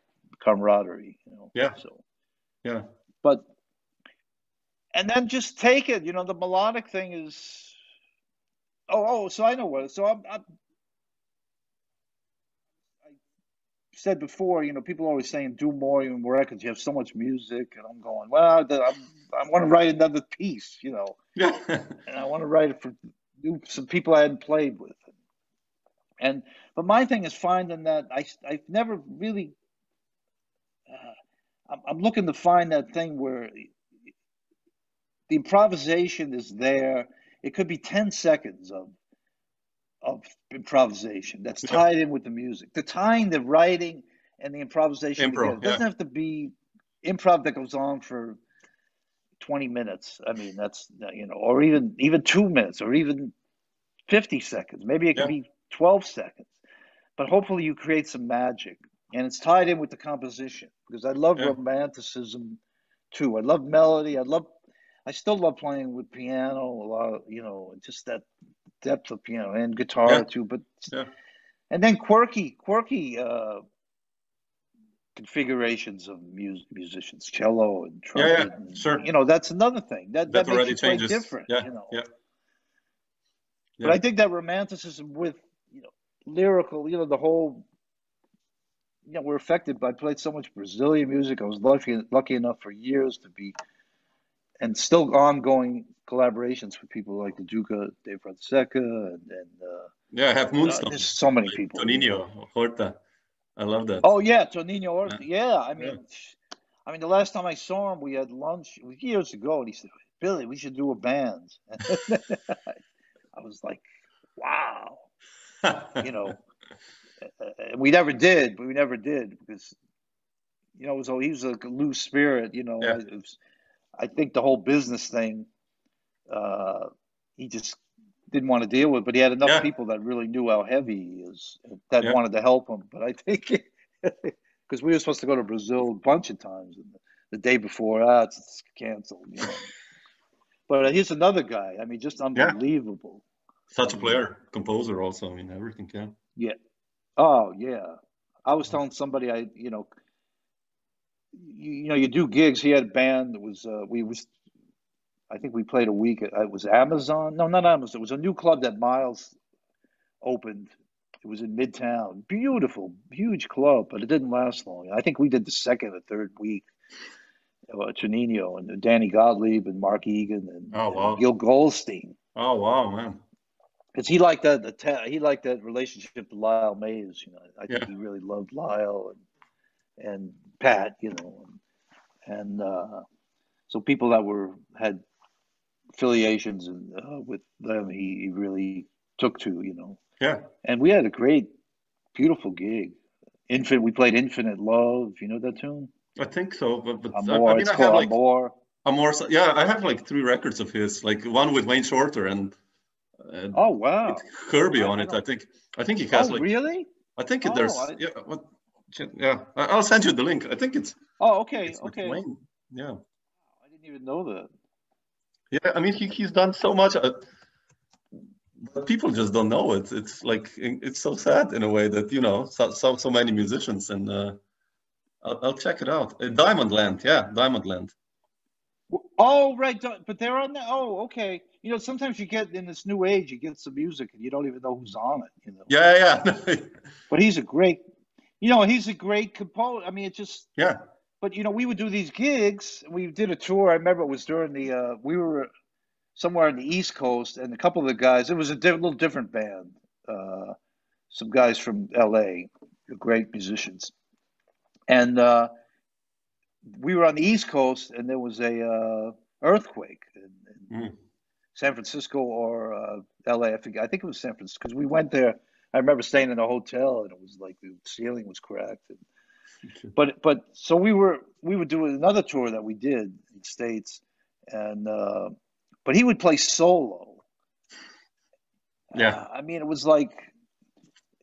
camaraderie, you know. Yeah. So, yeah. But, and then just take it, you know, the melodic thing is, oh, oh, so I know what, so I'm, I'm said before, you know, people are always saying do more, you more records, you have so much music, and I'm going, well, I'm, I want to write another piece, you know, and I want to write it for some people I hadn't played with. And, but my thing is finding that, I, I've never really, uh, I'm, I'm looking to find that thing where the improvisation is there. It could be ten seconds of of improvisation that's tied yeah. in with the music. The tying, the writing, and the improvisation improv, together. It doesn't yeah. have to be improv that goes on for twenty minutes. I mean, that's, you know, or even, even two minutes or even fifty seconds. Maybe it yeah. could be twelve seconds. But hopefully you create some magic. And it's tied in with the composition because I love yeah. romanticism too. I love melody. I love, I still love playing with piano a lot, of, you know, just that, depth of piano and guitar yeah. too, but yeah. and then quirky, quirky uh, configurations of mus musicians, cello and trumpet. Yeah, yeah. And, sure. You know, that's another thing that that, that makes it quite different. Yeah, you know. Yeah. Yeah. But I think that romanticism with you know lyrical, you know, the whole. You know, we're affected by I played so much Brazilian music. I was lucky lucky enough for years to be, and still ongoing. Collaborations with people like the Duca de Fonseca and, and uh, yeah, I have Moonstone. Uh, there's so many like people. Toninho Horta, I love that. Oh yeah, Toninho Horta. Yeah, yeah I mean, yeah. I mean, the last time I saw him, we had lunch it was years ago, and he said, "Billy, we should do a band." I was like, "Wow," you know. And we never did, but we never did because, you know, so he was a loose spirit. You know, yeah. it was, I think the whole business thing. Uh, he just didn't want to deal with, but he had enough yeah. people that really knew how heavy he is that yeah. wanted to help him. But I think because we were supposed to go to Brazil a bunch of times, and the, the day before, ah, it's, it's canceled. You know? But uh, here's another guy. I mean, just unbelievable. Yeah. Such a player, composer, also. I mean, everything can. Yeah. Oh yeah. I was telling somebody, I you know, you, you know, you do gigs. He had a band that was uh, we was. I think we played a week. It was Amazon. No, not Amazon. It was a new club that Miles opened It was in Midtown. Beautiful, huge club, but it didn't last long. I think we did the second or third week. Uh, Toninho and Danny Gottlieb and Mark Egan and, oh, wow. and Gil Goldstein. Oh, wow, man. Because he liked that the he liked that relationship to Lyle Mays. You know, I think yeah. he really loved Lyle and and Pat. You know, and, and uh, so people that were had affiliations and uh, with them, he, he really took to. You know, yeah. And we had a great, beautiful gig. Infin we played Infinite Love. You know that tune? I think so, but but Amor, I, I mean, it's I have like Amor. Amor, yeah, I have like three records of his, like one with Wayne Shorter and. Uh, oh wow! Kirby oh, on it, I, I think. I think he has. Oh, like, really? I think oh, there's. I... Yeah, what, yeah. I'll send you the link. I think it's. Oh, okay, it's okay. Wayne. Yeah. I didn't even know that. Yeah, I mean, he he's done so much, uh, but people just don't know it. It's like it's so sad in a way that you know so so, so many musicians and. Uh, I'll, I'll check it out. Uh, Diamond Land, yeah, Diamond Land. Oh right, but they're on the. Oh, okay. You know, sometimes you get in this new age, you get some music and you don't even know who's on it. You know. Yeah, yeah. But he's a great, you know, he's a great composer. I mean, it's just. Yeah. But you know, we would do these gigs. We did a tour. I remember it was during the. Uh, we were somewhere on the East Coast, and a couple of the guys. It was a di little different band. Uh, some guys from L A, great musicians, and uh, we were on the East Coast, and there was a uh, earthquake. And, and, mm. San Francisco or uh, L A, I think, I think it was San Francisco, because we went there. I remember staying in a hotel, and it was like the ceiling was cracked. And, but but so we were we were doing another tour that we did in the States, and uh, but he would play solo. Yeah, uh, I mean it was like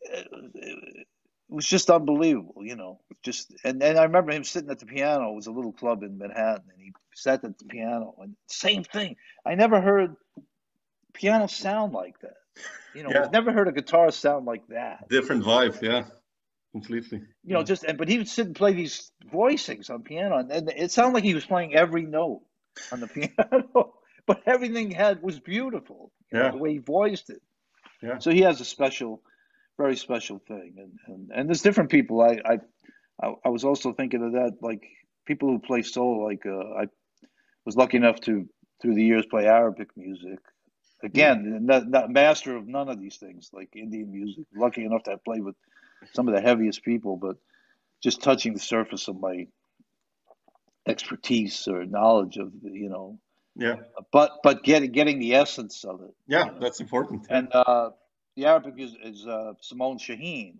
it, it was just unbelievable, you know. Just and and I remember him sitting at the piano. It was a little club in Manhattan, and he sat at the piano, and same thing. I never heard piano sound like that. You know, yeah. I've never heard a guitar sound like that. Different vibe, yeah, completely. You know, yeah. just and but he would sit and play these voicings on piano, and, and it sounded like he was playing every note on the piano. But everything had was beautiful. You know, yeah, the way he voiced it. Yeah. So he has a special, very special thing, and and, and there's different people. I I I, I was also thinking of that, like people who play soul. Like uh, I was lucky enough to, through the years, play Arabic music. Again, not, not master of none of these things, like Indian music. Lucky enough to have played with some of the heaviest people, but just touching the surface of my expertise or knowledge of, you know. Yeah. But but getting getting the essence of it. Yeah, you know? That's important. And uh, the Arabic is, is uh, Simone Shaheen.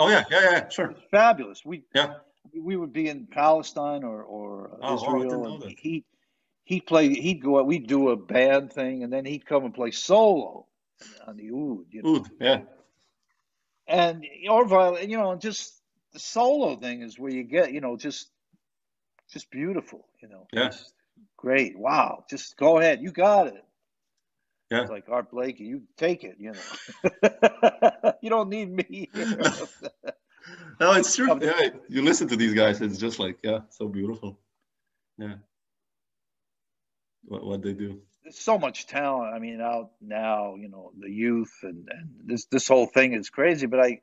Oh yeah, yeah, yeah, sure. Fabulous. We yeah. we would be in Palestine or or oh, Israel, oh, and he he played. He'd go out. We'd do a band thing, and then he'd come and play solo on the oud. You know? Oud, yeah. And or violin, you know, just the solo thing is where you get, you know, just just beautiful, you know. Yeah. Just great. Wow. Just go ahead. You got it. Yeah. It's like Art Blakey, you take it, you know. You don't need me. No. No, it's true. Yeah, you listen to these guys, it's just like, yeah, so beautiful. Yeah. What what they do. There's so much talent. I mean, out now, you know, the youth and, and this this whole thing is crazy. But I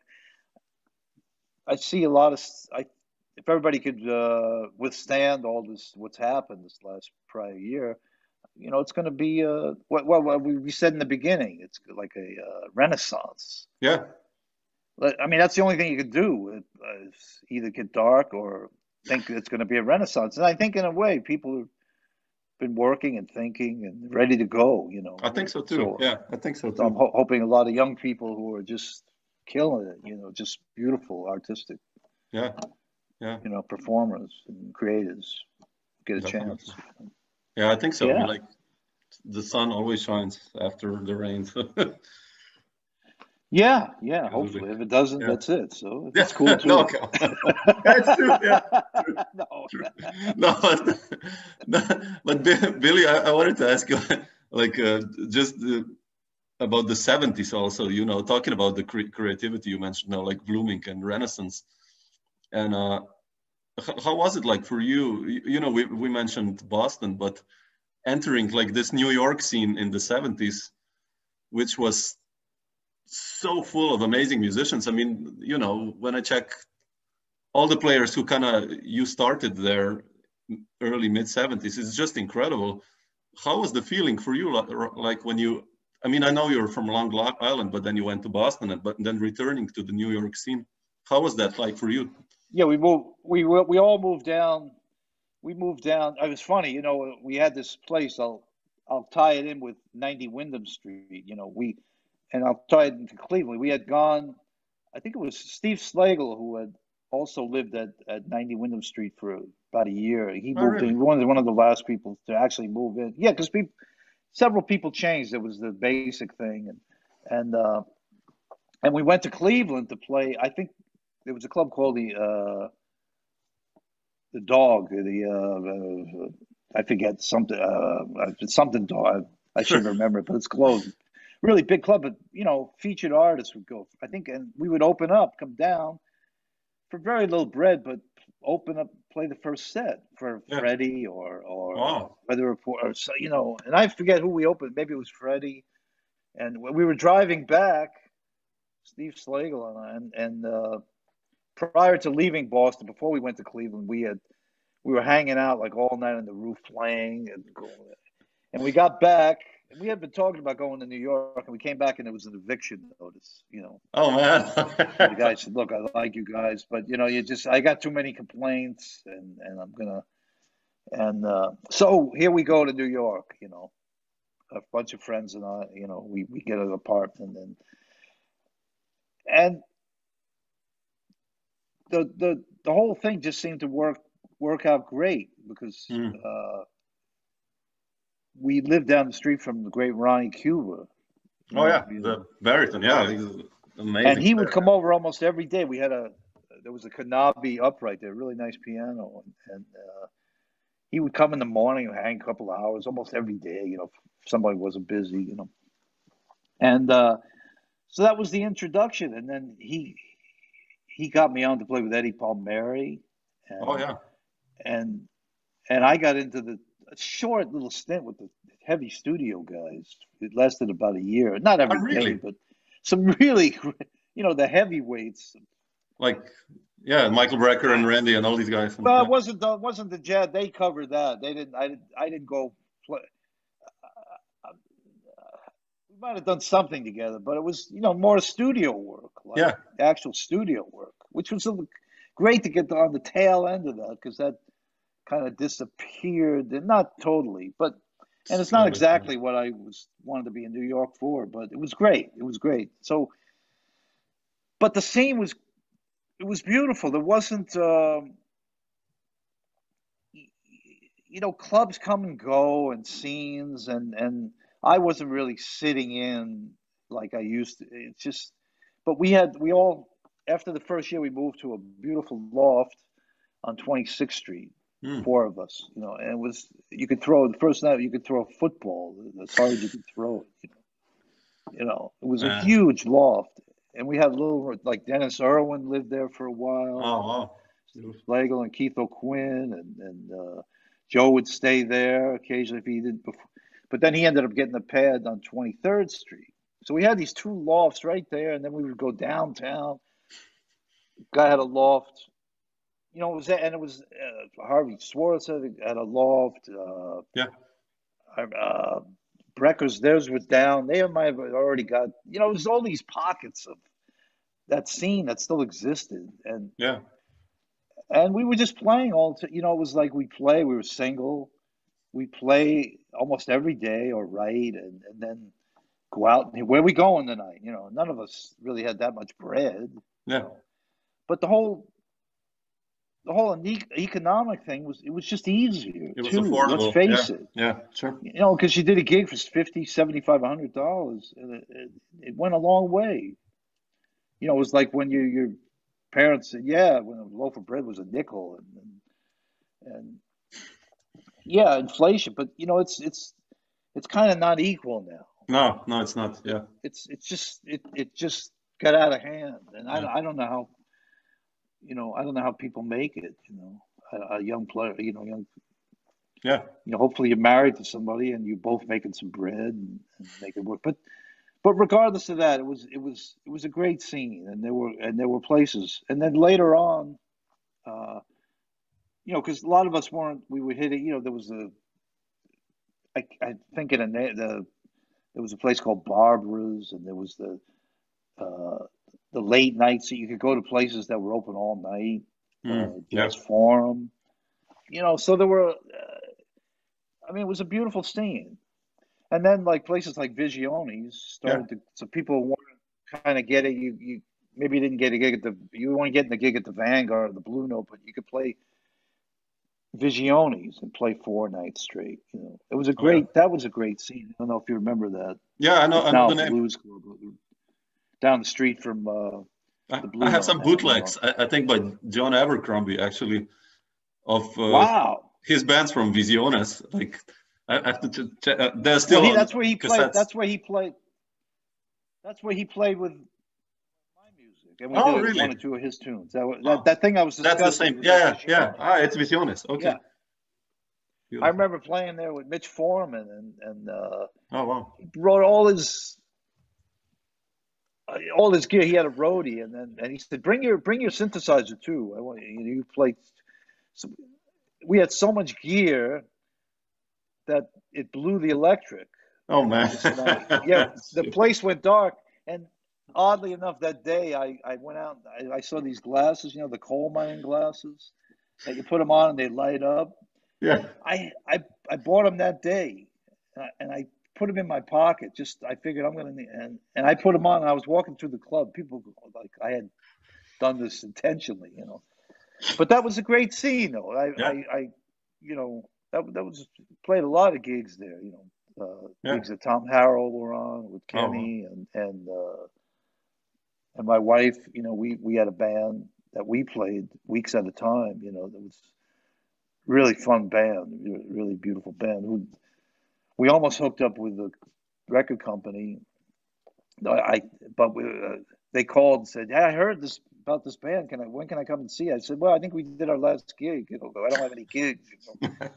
I see a lot of I if everybody could uh, withstand all this what's happened this last prior year. You know, it's going to be uh, what, what, what we said in the beginning. It's like a uh, renaissance. Yeah. I mean, that's the only thing you could do. Uh, is either get dark or think it's going to be a renaissance. And I think, in a way, people have been working and thinking and ready to go, you know. I think so, too. So, yeah, I think so, too. I'm ho hoping a lot of young people who are just killing it, you know, just beautiful, artistic, yeah, yeah, you know, performers and creators get a Definitely. chance. Yeah, I think so. Yeah. Like the sun always shines after the rain. Yeah, yeah. Hopefully, if it doesn't, yeah. that's it. So that's yeah. cool too. No, okay. That's true. Yeah, true. No, true. No, but, no. But Billy, I, I wanted to ask you, like, uh, just uh, about the seventies. Also, you know, talking about the cre creativity you mentioned now, like blooming and Renaissance, and. Uh, How was it like for you? You know, we, we mentioned Boston, but entering like this New York scene in the seventies, which was so full of amazing musicians. I mean, you know, when I check all the players who kind of, you started there early mid seventies, it's just incredible. How was the feeling for you? Like when you, I mean, I know you're from Long Island, but then you went to Boston and but then returning to the New York scene. How was that like for you? Yeah, we moved, we we all moved down. We moved down. It was funny, you know, we had this place. I'll, I'll tie it in with ninety Wyndham Street, you know, we, and I'll tie it into Cleveland. We had gone, I think it was Steve Slagle, who had also lived at, at ninety Wyndham Street for about a year. He moved oh, really? in, he was one of the last people to actually move in. Yeah, because people, several people changed. It was the basic thing. And, and, uh, and we went to Cleveland to play. I think there was a club called the, uh, the Dog, the, uh, uh I forget something, uh, something dog. I should remember it, but it's closed. Really big club, but you know, featured artists would go, I think, and we would open up, come down for very little bread, but open up, play the first set for yeah. Freddie or, or, wow. Weather Report, or, you know, and I forget who we opened. Maybe it was Freddie. And we were driving back, Steve Slagle and I, and, and uh, prior to leaving Boston, before we went to Cleveland, we had, we were hanging out like all night on the roof playing, and, and we got back. And we had been talking about going to New York, and we came back, and it was an eviction notice. You know. Oh man! The guy said, "Look, I like you guys, but you know, you just I got too many complaints, and and I'm gonna." And uh, so here we go to New York. You know, a bunch of friends and I. You know, we we get an apartment, and and the the the whole thing just seemed to work. work out great because mm. uh, we lived down the street from the great Ronnie Cuba. Oh yeah, the baritone, yeah, he's amazing. And he player. would come over almost every day. We had a, there was a Kanabi upright there, really nice piano. And, and uh, he would come in the morning and hang a couple of hours almost every day, you know, if somebody wasn't busy, you know. And uh, so that was the introduction. And then he, he got me on to play with Eddie Palmieri. And, oh yeah. And and I got into the short little stint with the heavy studio guys. It lasted about a year. Not every oh, really? day, but some really, you know, the heavyweights. Like, yeah, Michael Brecker and Randy and all these guys. Well, it wasn't the, wasn't the jazz. They covered that. They didn't. I didn't. I didn't go play. Uh, uh, we might have done something together, but it was, you know, more studio work. Like yeah. Actual studio work, which was a. Great to get on the tail end of that because that kind of disappeared, and not totally, but and it's not exactly what I was wanted to be in New York for, but it was great. It was great. So, but the scene was, it was beautiful. There wasn't, um, you know, clubs come and go and scenes, and and I wasn't really sitting in like I used to. It's just, but we had we all. After the first year, we moved to a beautiful loft on twenty-sixth Street, mm. four of us, you know, and it was, you could throw, the first night you could throw a football as hard as you could throw it, you know, you know it was yeah. a huge loft, and we had a little, like Dennis Irwin lived there for a while, oh, wow. Steve Slagle and Keith O'Quinn, and, and uh, Joe would stay there occasionally if he didn't, before, but then he ended up getting a pad on twenty-third Street, so we had these two lofts right there, and then we would go downtown. Guy had a loft, you know. It was and it was uh, Harvey Swartz had a loft. Uh, yeah, uh, Brecker's theirs were down. They might have already got, you know. It was all these pockets of that scene that still existed, and yeah, and we were just playing all. To, you know, it was like we play. We were single. We play almost every day, or write, and, and then go out. And, where are we going tonight? You know, none of us really had that much bread. Yeah. You know. But the whole, the whole economic thing was, it was just easier. It was too, affordable. Let's face yeah. it. Yeah, sure. You know, because you did a gig for fifty, seventy-five, a hundred dollars. And it, it, it went a long way. You know, it was like when you, your parents said, yeah, when a loaf of bread was a nickel. And, and, and yeah, inflation. But, you know, it's, it's, it's kind of not equal now. No, no, it's not. Yeah. It's, it's just, it, it just got out of hand. And yeah. I, I don't know how. You know, I don't know how people make it, you know, a, a young player, you know, young. Yeah. You know, hopefully you're married to somebody and you're both making some bread and, and make it work. But But regardless of that, it was it was it was a great scene, and there were and there were places. And then later on, uh, you know, because a lot of us weren't, we were hitting. You know, there was a, I, I think in a the, there was a place called Barbara's, and there was the, uh, the late nights that you could go to places that were open all night. Mm, uh, yes, Forum. You know, so there were. Uh, I mean, it was a beautiful scene. And then, like, places like Visione's started yeah. to, so people weren't kind of getting, you, you maybe didn't get a gig at the, you weren't getting the gig at the Vanguard or the Blue Note, but you could play Visione's and play four nights straight. You know, it was a great, oh, yeah. that was a great scene. I don't know if you remember that. Yeah, I know. I know the name. Blues Club, down the street from uh, the Blue Note. I have some bootlegs, I, I think, by John Abercrombie, actually, of uh, wow. his bands from Visione's, like, I have to. Ch ch uh, they're still. Well, he, that's where he cassettes. played. That's where he played. That's where he played with my music, and we oh, did really? one or two of his tunes. That was, that, oh. that thing I was. That's the same. Yeah, yeah, yeah. Ah, it's Visiones. Okay. Yeah. I remember playing there with Mitch Foreman, and and. Uh, oh wow! He brought all his. Uh, all his gear. He had a roadie, and then and he said, "Bring your bring your synthesizer too. I want you know, you played." So we had so much gear that it blew the electric. Oh man! Yeah, the place went dark, and oddly enough, that day I, I went out. And I, I saw these glasses, you know, the coal mining glasses. That you put them on and they light up. Yeah. I I, I bought them that day, and I, and I put them in my pocket. Just I figured I'm gonna need, and and I put them on. And I was walking through the club. People like I had done this intentionally, you know. But that was a great scene, though. I yeah. I, I you know. That, that was played a lot of gigs there, you know, uh, yeah. gigs that Tom Harrell were on with Kenny oh. and and uh, and my wife. You know, we we had a band that we played weeks at a time. You know, that was really fun band, really beautiful band. Who we almost hooked up with the record company. I, I but we, uh, they called and said, "Yeah, I heard this about this band. Can I? When can I come and see?" I said, "Well, I think we did our last gig. You know, I don't have any gigs." You know?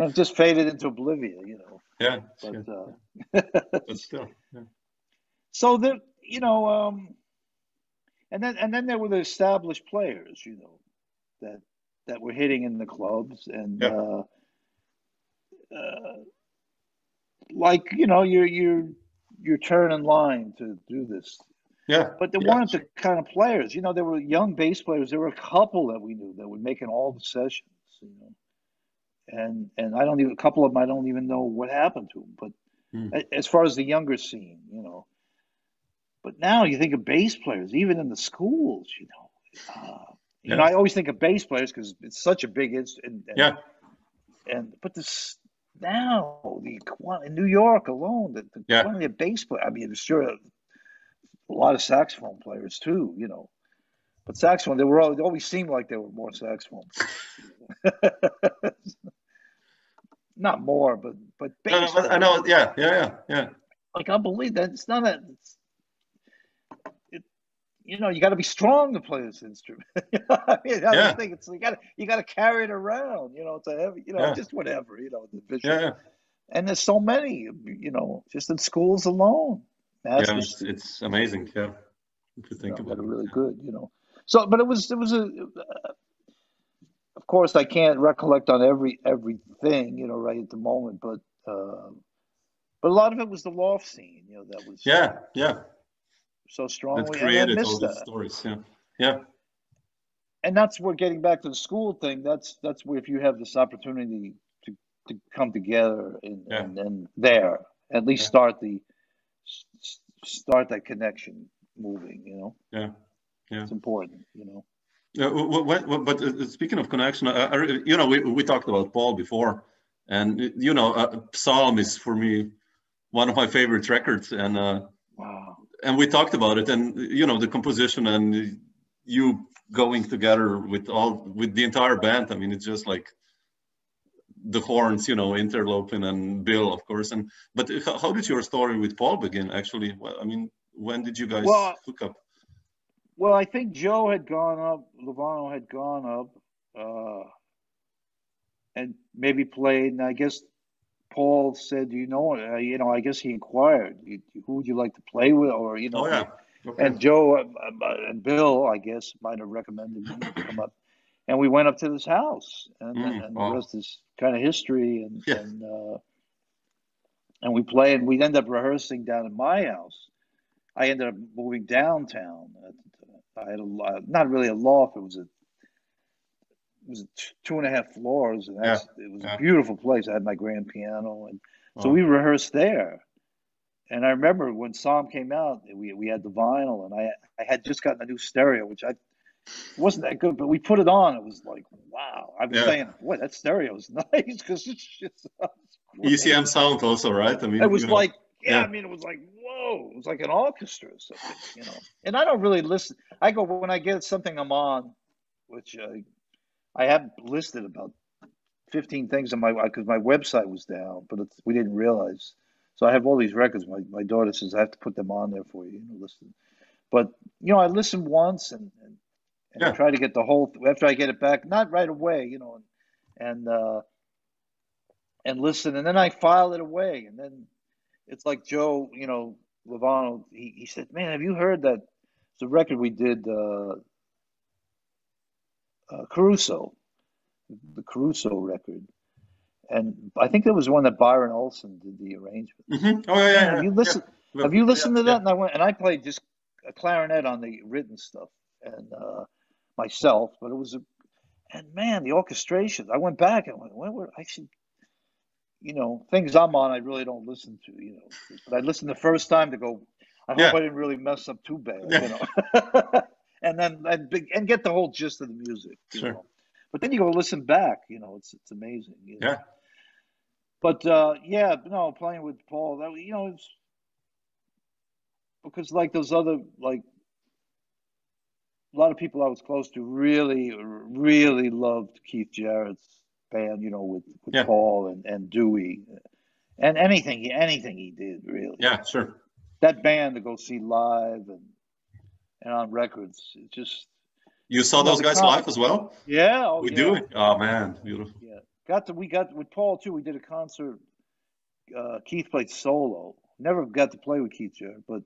It just faded into oblivion, you know. Yeah. But, yeah. Uh, but still. Yeah. So there, you know, um, and then and then there were the established players, you know, that that were hitting in the clubs, and yeah. uh, uh, like you know, you're you're you're turn in line to do this. Yeah. But there yeah. weren't the kind of players, you know. There were young bass players. There were a couple that we knew that were making all the sessions, you know. And and I don't even, a couple of them, I don't even know what happened to them. But mm. as far as the younger scene, you know. But now you think of bass players, even in the schools, you know. Uh, you yeah. know, I always think of bass players because it's such a big instrument. Yeah. And but this now the in New York alone, the, the yeah. quantity of bass players. I mean, there's sure a, a lot of saxophone players too, you know. But saxophone, they were all, it always seemed like there were more saxophones. Not more, but but bass. No, no, I know, yeah, yeah, yeah, yeah. Like I believe that it's not a, it's, it, you know, you got to be strong to play this instrument. You know I mean, I yeah. think it's you got you got to carry it around. You know, it's a heavy, you know, yeah. just whatever. You know, the visual. Yeah, yeah. And there's so many, you know, just in schools alone. That's yeah, it's, it's amazing. Yeah, if you think you know, about it, really yeah. good. You know. So, but it was, it was a, uh, of course, I can't recollect on every, everything, you know, right at the moment, but, uh, but a lot of it was the loft scene, you know, that was. Yeah, yeah. So strongly. That created all these stories, yeah. Yeah. And that's where getting back to the school thing, that's, that's where if you have this opportunity to, to come together and, yeah. and, and there, at least yeah. start the, start that connection moving, you know? Yeah. Yeah. It's important, you know. Yeah, well, but uh, speaking of connection, I, I, you know, we we talked about Paul before, and you know, uh, Psalm is for me one of my favorite records, and uh, wow. and we talked about it, and you know, the composition and you going together with all with the entire band. I mean, it's just like the horns, you know, interloping, and Bill, of course, and but how did your story with Paul begin? Actually, I mean, when did you guys well, hook up? Well, I think Joe had gone up, Lovano had gone up, uh, and maybe played. And I guess Paul said, you know, uh, you know, I guess he inquired, who would you like to play with? Or, you know, oh, yeah. Okay. And Joe uh, and Bill, I guess, might have recommended me to come up. And we went up to this house, and, mm, and wow. the rest is kind of history. And yeah. and, uh, and we played, and we ended up rehearsing down at my house. I ended up moving downtown. I had a not really a loft. It was a it was a two and a half floors, and that's, yeah. it was yeah. a beautiful place. I had my grand piano, and so wow. we rehearsed there. And I remember when Psalm came out, we we had the vinyl, and I I had just gotten a new stereo, which I wasn't that good, but we put it on. It was like, wow. I've been yeah. saying, boy, that stereo is nice because it's just E C M sound also, right? I mean, it was like, know. yeah, I mean, it was like, whoa, it was like an orchestra or something, you know. And I don't really listen. I go when I get something I'm on, which uh, I have listed about fifteen things on my because my website was down, but it's, we didn't realize. So I have all these records. My my daughter says I have to put them on there for you, you know, listen. But you know, I listened once and and, and yeah. I try to get the whole after I get it back, not right away, you know, and and uh, and listen, and then I file it away, and then it's like Joe, you know, Lovano. He he said, "Man, have you heard that the record we did, uh, uh, Caruso, the Caruso record?" And I think there was one that Byron Olson did the arrangement. Mm-hmm. Oh yeah, yeah. Have you listened? Yeah. Have you listened yeah, to that? Yeah. And I went and I played just a clarinet on the written stuff and uh, myself, but it was a and man, the orchestrations. I went back and went, where were I should, you know, things I'm on I really don't listen to, you know. But I listened the first time to go. I hope yeah. I didn't really mess up too bad, yeah. you know. and then and, and get the whole gist of the music. You sure. know? But then you go listen back, you know. It's it's amazing. You know? Yeah. But, uh, yeah, no, playing with Paul, that, you know, it's because like those other, like a lot of people I was close to really, really loved Keith Jarrett's band, you know, with, with yeah. Paul and, and Dewey and anything, anything he did, really. Yeah, sure. That band to go see live and, and on records, it just. You saw those guys live as well? Yeah. Oh, we yeah. do? Oh, man, beautiful. Yeah. Got to, we got with Paul too. We did a concert. Uh, Keith played solo. Never got to play with Keith Jarrett, but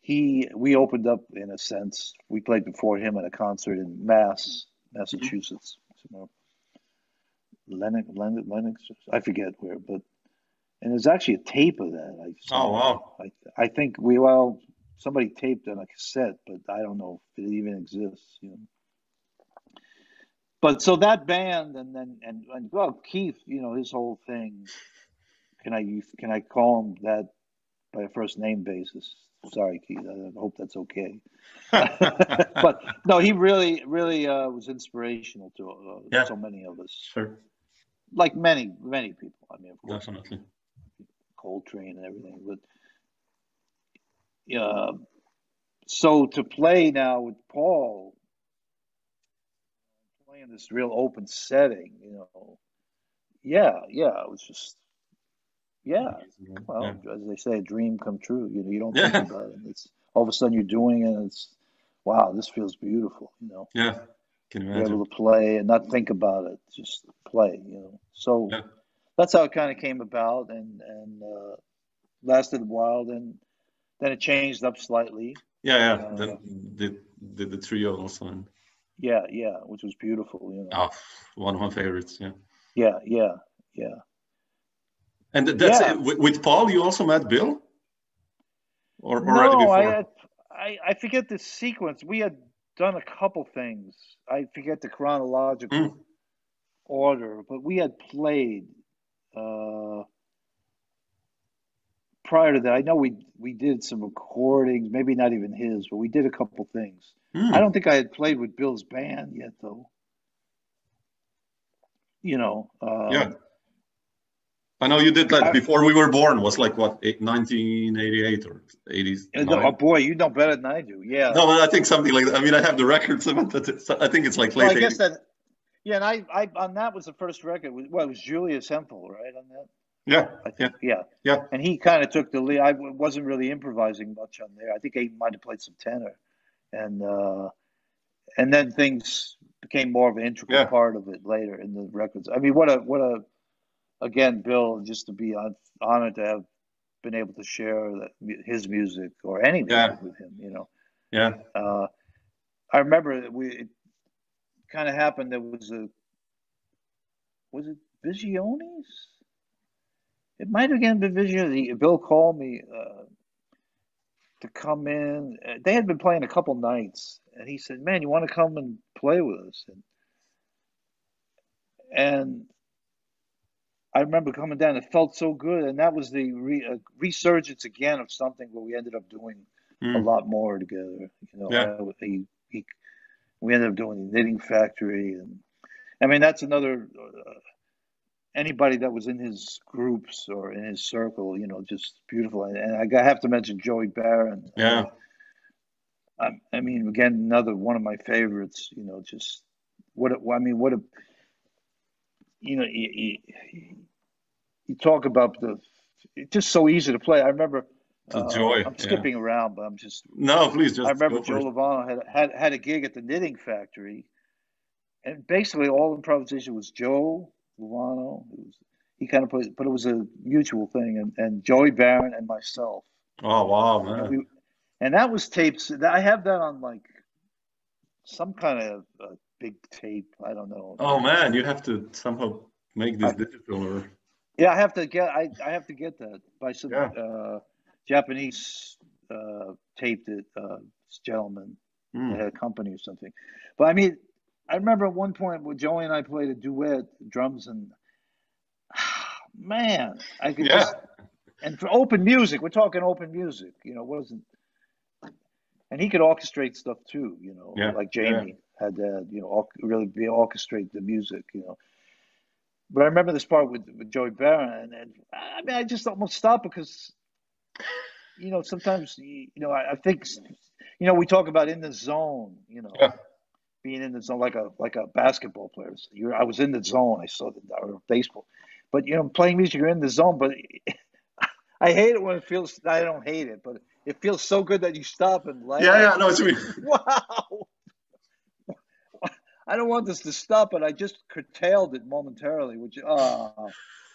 he we opened up in a sense. We played before him at a concert in Mass, Massachusetts, somewhere. Lennox, Lennox, Lennox, I forget where, but and there's actually a tape of that. I saw. Oh wow! I, I think we well somebody taped on a cassette, but I don't know if it even exists. You know. But so that band and then and, and well Keith, you know, his whole thing. Can I can I call him that by a first name basis? Sorry, Keith. I hope that's okay. But no, he really, really uh, was inspirational to uh, yeah. so many of us. Sure. Like many, many people. I mean, of course, definitely. Coltrane and everything. But yeah, uh, so to play now with Paul. In this real open setting, you know, yeah, yeah, it was just, yeah, well, yeah. as they say, a dream come true. You know, you don't yeah. think about it. It's all of a sudden you're doing it. And it's wow, this feels beautiful. You know, yeah, can you imagine? You're able to play and not think about it, just play. You know, so yeah. that's how it kind of came about, and and uh, lasted a while. Then then it changed up slightly. Yeah, yeah, uh, the, the the the trio also. Yeah, yeah, which was beautiful. You know, oh, one of my favorites. Yeah, yeah, yeah, yeah. And that's yeah. it. With, with Paul, you also met Bill, or, or no? Before? I, had, I I forget the sequence. We had done a couple things. I forget the chronological mm. order, but we had played uh, prior to that. I know we we did some recordings, maybe not even his, but we did a couple things. I don't think I had played with Bill's band yet, though. You know. Uh, yeah. I know you did that I, before we were born. Was like, what, nineteen eighty-eight or eighties? Oh, boy, you know better than I do. Yeah. No, but I think something like that. I mean, I have the records. I think it's like late well, I guess eighties. That, yeah, and I, I on that was the first record. Well, it was Julius Hemphill, right, on that? Yeah, I think, yeah, yeah. Yeah. And he kind of took the lead. I wasn't really improvising much on there. I think I might have played some tenor. And uh, and then things became more of an integral yeah. part of it later in the records. I mean, what a what a again, Bill, just to be on, honored to have been able to share that, his music or any music yeah. with him, you know. Yeah. Uh, I remember that we, it kind of happened. There was a, was it Visiones? It might have again been Visiones. Bill called me uh, to come in. They had been playing a couple nights, and he said, "Man, you want to come and play with us?" And, and I remember coming down. It felt so good, and that was the re, uh, resurgence again of something where we ended up doing mm. a lot more together. You know, yeah. I, he, he, we ended up doing the Knitting Factory, and I mean that's another. Uh, anybody that was in his groups or in his circle, you know, just beautiful. And, and I have to mention Joey Baron. Yeah. I, I mean, again, another one of my favorites, you know, just what, a, I mean, what a, you know, you, you, you talk about the, it's just so easy to play. I remember, uh, joy. I'm skipping yeah. around, but I'm just. No, please. Just I remember Joe Lovano had, had, had a gig at the Knitting Factory, and basically all improvisation was Joe Lovano. It was, he kind of played, but it was a mutual thing, and, and Joey Baron and myself. Oh wow, man! And, we, and that was tapes. I have that on like some kind of uh, big tape. I don't know. Oh man, you have to somehow make this I, digital, or yeah, I have to get. I I have to get that by some yeah. uh, Japanese uh, taped it, uh, gentleman mm. that had a company or something. But I mean. I remember at one point when Joey and I played a duet, drums and ah, man, I could yeah. just and for open music, we're talking open music, you know, wasn't and he could orchestrate stuff too, you know, yeah. like Jamie yeah. had to, you know, really be orchestrate the music, you know. But I remember this part with, with Joey Baron, and, and I mean, I just almost stopped because, you know, sometimes, you know, I, I think, you know, we talk about in the zone, you know. Yeah. Being in the zone like a like a basketball player, so you're, I was in the zone. I saw the or baseball, but you know, playing music, you're in the zone. But it, I hate it when it feels. I don't hate it, but it feels so good that you stop and laugh. Yeah, yeah, no, it's me. Wow, I don't want this to stop, but I just curtailed it momentarily, which ah, uh,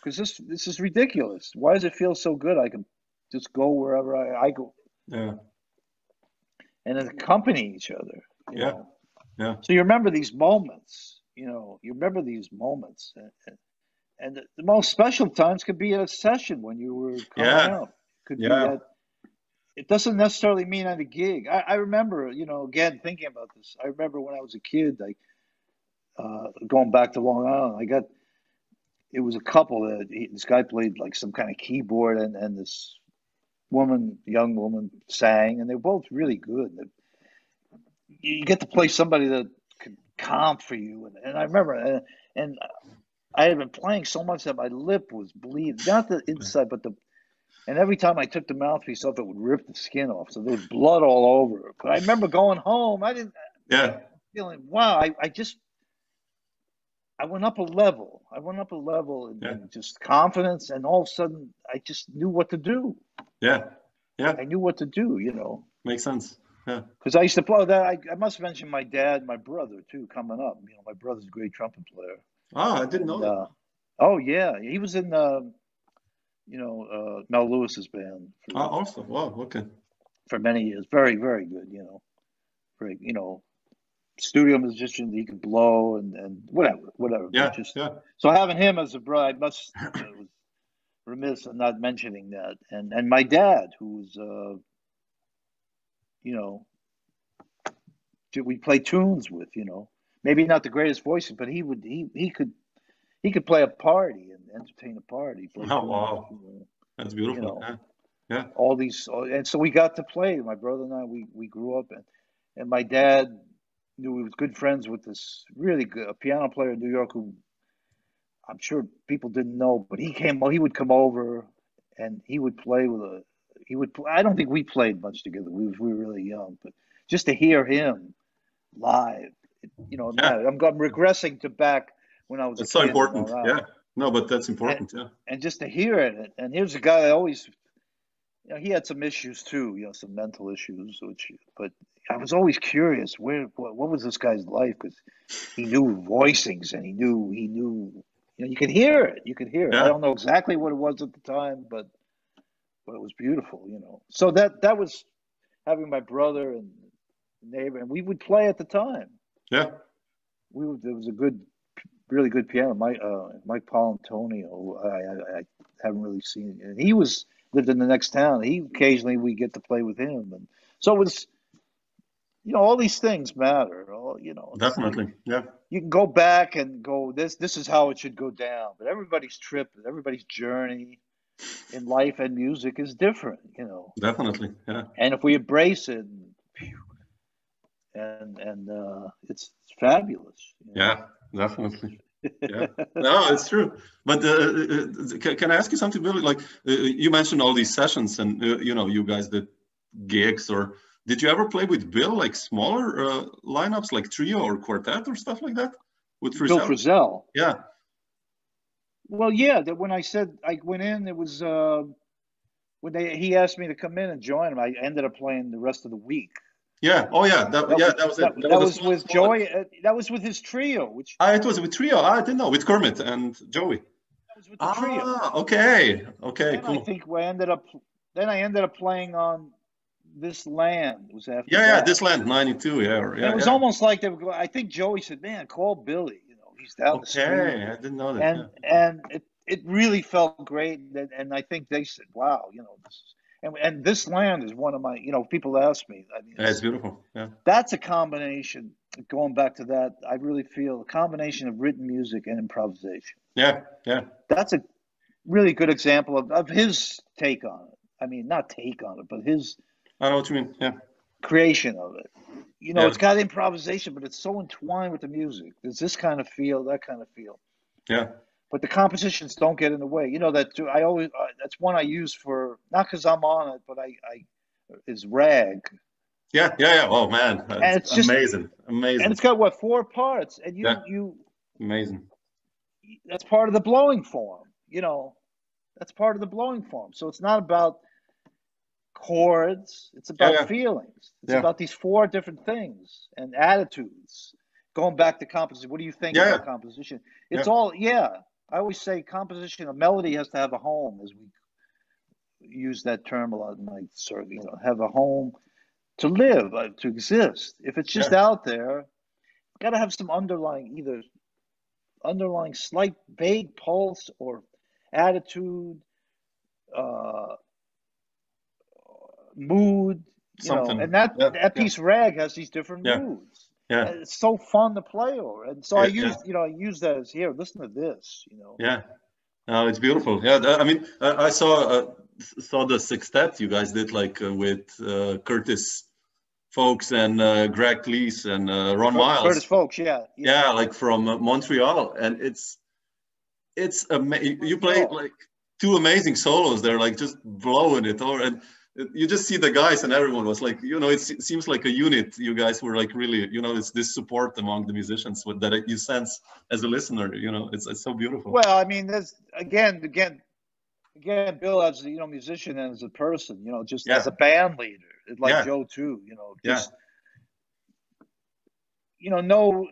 because this this is ridiculous. Why does it feel so good? I can just go wherever I, I go. Yeah, and accompany each other. You yeah. know? Yeah. So you remember these moments, you know, you remember these moments. And, and the, the most special times could be a session when you were coming yeah. out. Could yeah. be that. It doesn't necessarily mean at a gig. I, I remember, you know, again, thinking about this. I remember when I was a kid, like uh, going back to Long Island, I got, it was a couple that he, this guy played like some kind of keyboard and, and this woman, young woman sang, and they were both really good. They, you get to play somebody that can comp for you. And, and I remember, and, and I had been playing so much that my lip was bleeding, not the inside, but the, and every time I took the mouthpiece off, it would rip the skin off. So there was blood all over. But I remember going home. I didn't, yeah. feeling, wow, I, I just, I went up a level. I went up a level in, yeah. in just confidence. And all of a sudden I just knew what to do. Yeah. Yeah. I knew what to do, you know. Makes sense. Because I used to play that. I, I must mention my dad, my brother too, coming up. You know, my brother's a great trumpet player. Oh, I didn't know and, that. Uh, oh yeah, he was in, uh, you know, uh, Mel Lewis's band. For, oh, awesome! Wow, okay. For many years, very, very good. You know, very, you know, studio musician. He could blow and and whatever, whatever. Yeah, just, yeah. So having him as a brother, I must uh, was remiss in not mentioning that. And and my dad, who was. Uh, you know, we play tunes with, you know, maybe not the greatest voices, but he would, he, he could, he could play a party and entertain a party. Oh, tunes, wow. You know, that's beautiful. You know, yeah. yeah. All these, and so we got to play, my brother and I, we, we grew up and, and my dad knew he was good friends with this really good a piano player in New York who I'm sure people didn't know, but he came, he would come over and he would play with a, He would. I don't think we played much together. We, we were really young, but just to hear him live, you know, yeah. I'm, I'm regressing to back when I was. That's a kid so important. Yeah. No, but that's important. And, yeah. And just to hear it, and here's a guy that always, you know, he had some issues too, you know, some mental issues, which. But I was always curious where what, what was this guy's life because he knew voicings and he knew he knew you know, you could hear it. You could hear it. Yeah. I don't know exactly what it was at the time, but but it was beautiful, you know. So that that was having my brother and neighbor, and we would play at the time. Yeah, we would, there was a good, really good piano. Mike uh, Mike Palantonio, I, I I haven't really seen, and he was lived in the next town. He occasionally we get to play with him, and so it was. You know, all these things matter. All, you know, definitely, yeah. You can go back and go. This, this is how it should go down. But everybody's trip, everybody's journey in life and music is different. You know, definitely, yeah. And if we embrace it, and and uh, it's, it's fabulous. You know? Yeah, definitely. Yeah, no, it's true. But uh, can, can I ask you something, Billy? Like uh, you mentioned all these sessions, and uh, you know, you guys did gigs or. Did you ever play with Bill, like smaller uh, lineups, like trio or quartet or stuff like that? With Frisell? Bill Frisell. Yeah. Well, yeah. That when I said I went in, it was uh, when they he asked me to come in and join him. I ended up playing the rest of the week. Yeah. Oh, yeah. That, that yeah. Was, that was that, that, that was, was with Joey. Uh, that was with his trio. Which ah, it was with trio. Ah, I didn't know with Kermit and Joey. That was with the ah, trio. Okay. Okay. Then cool. I think we ended up. Then I ended up playing on. This Land was after. Yeah, that. yeah, This Land, ninety-two, yeah. Or, yeah it was yeah. almost like they were going, I think Joey said, "Man, call Billy. You know, he's down okay, the street." Okay, I didn't know that. And yeah. and it, it really felt great. And, and I think they said, "Wow, you know, this is, and and This Land is one of my, you know, people ask me. I mean, it's, yeah, it's beautiful. Yeah, that's a combination. Going back to that, I really feel a combination of written music and improvisation. Yeah, yeah. That's a really good example of of his take on it. I mean, not take on it, but his. I know what you mean. Yeah, creation of it. You know, yeah. It's got improvisation, but it's so entwined with the music. There's this kind of feel, that kind of feel. Yeah. But the compositions don't get in the way. You know that too, I always. Uh, that's one I use for not because I'm on it, but I, I is rag. Yeah, yeah, yeah. Oh man, that's and it's just, amazing, amazing. And it's got what four parts, and you, yeah. you. Amazing. That's part of the blowing form. You know, that's part of the blowing form. So it's not about. Chords, it's about yeah, yeah. feelings, it's yeah. about these four different things and attitudes. Going back to composition, what do you think yeah. about composition? It's yeah. all, yeah, I always say composition, a melody has to have a home, as we use that term a lot in my circle, you know, have a home to live, to exist. If it's just yeah. out there, got to have some underlying, either underlying slight vague pulse or attitude, uh, mood, you Something. know, and that yeah, that piece yeah. rag has these different yeah. moods. Yeah, and it's so fun to play over, and so yeah, I use yeah. you know I use that as here. Listen to this, you know. Yeah, no, it's beautiful. Yeah, I mean, I saw uh, saw the sextet you guys did like uh, with uh, Curtis Folks and uh, Greg Cleese and uh, Ron Cur Miles. Curtis Folks, yeah, yeah, yeah like from uh, Montreal, and it's it's amazing. You play like two amazing solos. They're like just blowing it over and. You just see the guys and everyone was like, you know, it's, it seems like a unit. You guys were like really, you know, it's this support among the musicians with, that you sense as a listener, you know, it's, it's so beautiful. Well, I mean, that's again, again, again, Bill as a, you know, musician and as a person, you know, just yeah. as a band leader, like yeah. Joe too, you know, just, yeah. you know, no,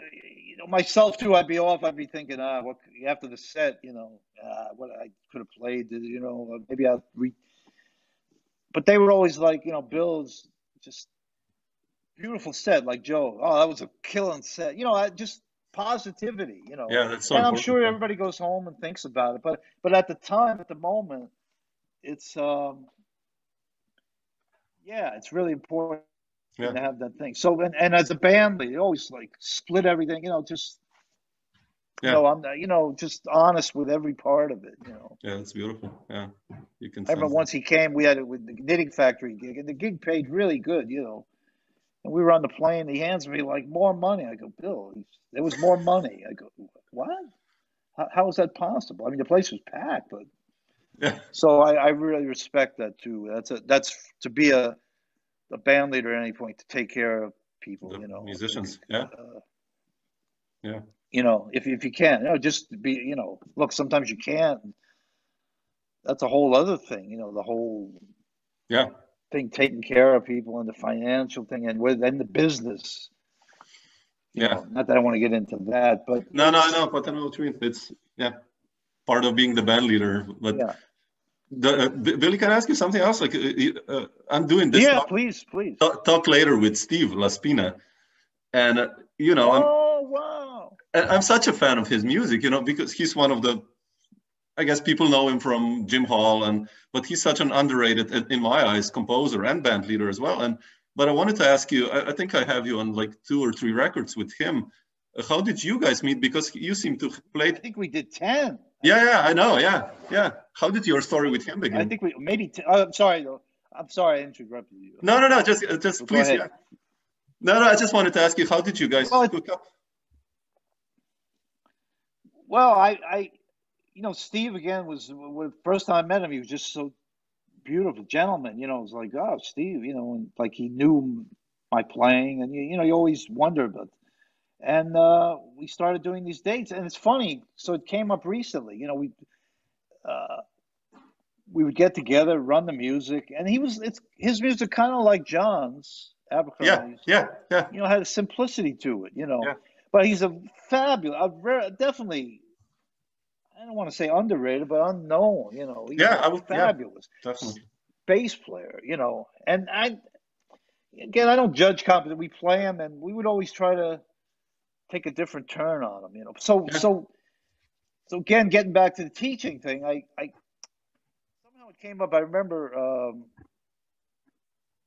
you know, myself too, I'd be off. I'd be thinking, ah, what after the set, you know, ah, what I could have played, you know, maybe I'll re But they were always like, you know, Bill's just beautiful set, like Joe. Oh, that was a killing set. You know, I, just positivity, you know. Yeah, that's so And I'm sure everybody goes home and thinks about it. But but at the time, at the moment, it's, um, yeah, it's really important yeah. to have that thing. So, and, and as a band, they always, like, split everything, you know, just, yeah. you know, I'm, you know, just honest with every part of it, you know. Yeah, it's beautiful, yeah. You can I remember once that. he came, we had it with the Knitting Factory gig, and the gig paid really good, you know. And we were on the plane, he hands me, like, more money. I go, Bill, there was more money. I go, what? How, how is that possible? I mean, the place was packed, but... Yeah. So I, I really respect that, too. That's a, that's to be a, a band leader at any point, to take care of people, the you know. Musicians, yeah. Uh, yeah. You know, if, if you can, you know, just be, you know, look, sometimes you can't. That's a whole other thing, you know, the whole yeah thing, taking care of people and the financial thing and with and the business. You yeah. know, not that I want to get into that, but. No, no, no, but I know what you mean. It's, yeah. part of being the band leader. But yeah. the, uh, Billy, can I ask you something else? Like, uh, uh, I'm doing this. Yeah, talk, please, please. Talk, talk later with Steve Laspina, and uh, you know, I'm, oh wow, I'm such a fan of his music, you know, because he's one of the, I guess people know him from Jim Hall, and but he's such an underrated, in my eyes, composer and band leader as well. And but I wanted to ask you, I, I think I have you on like two or three records with him. How did you guys meet? Because you seem to play. I think we did ten. Yeah, yeah, I know. Yeah, yeah. How did your story with him begin? I think we maybe. T oh, I'm sorry. I'm sorry I interrupted you. No, no, no. Just, just well, please. Yeah. No, no. I just wanted to ask you, how did you guys well, hook up? Well, I, I, you know, Steve again was the first time I met him. He was just so beautiful, gentleman. You know, it was like, oh, Steve. You know, and like he knew my playing, and you, you know, you always wonder about. And uh, we started doing these dates, and it's funny. So it came up recently. You know, we uh, we would get together, run the music, and he was it's his music kind of like John's Abercrombie. Yeah, yeah, yeah. You know, had a simplicity to it. You know, yeah. But he's a fabulous, a rare, definitely. I don't want to say underrated, but unknown. You know, he's yeah, a I was fabulous yeah, bass player. You know, and I again, I don't judge competition. We play him, and we would always try to take a different turn on them, you know. So, yeah. so, so again, getting back to the teaching thing, I, I somehow it came up. I remember, um,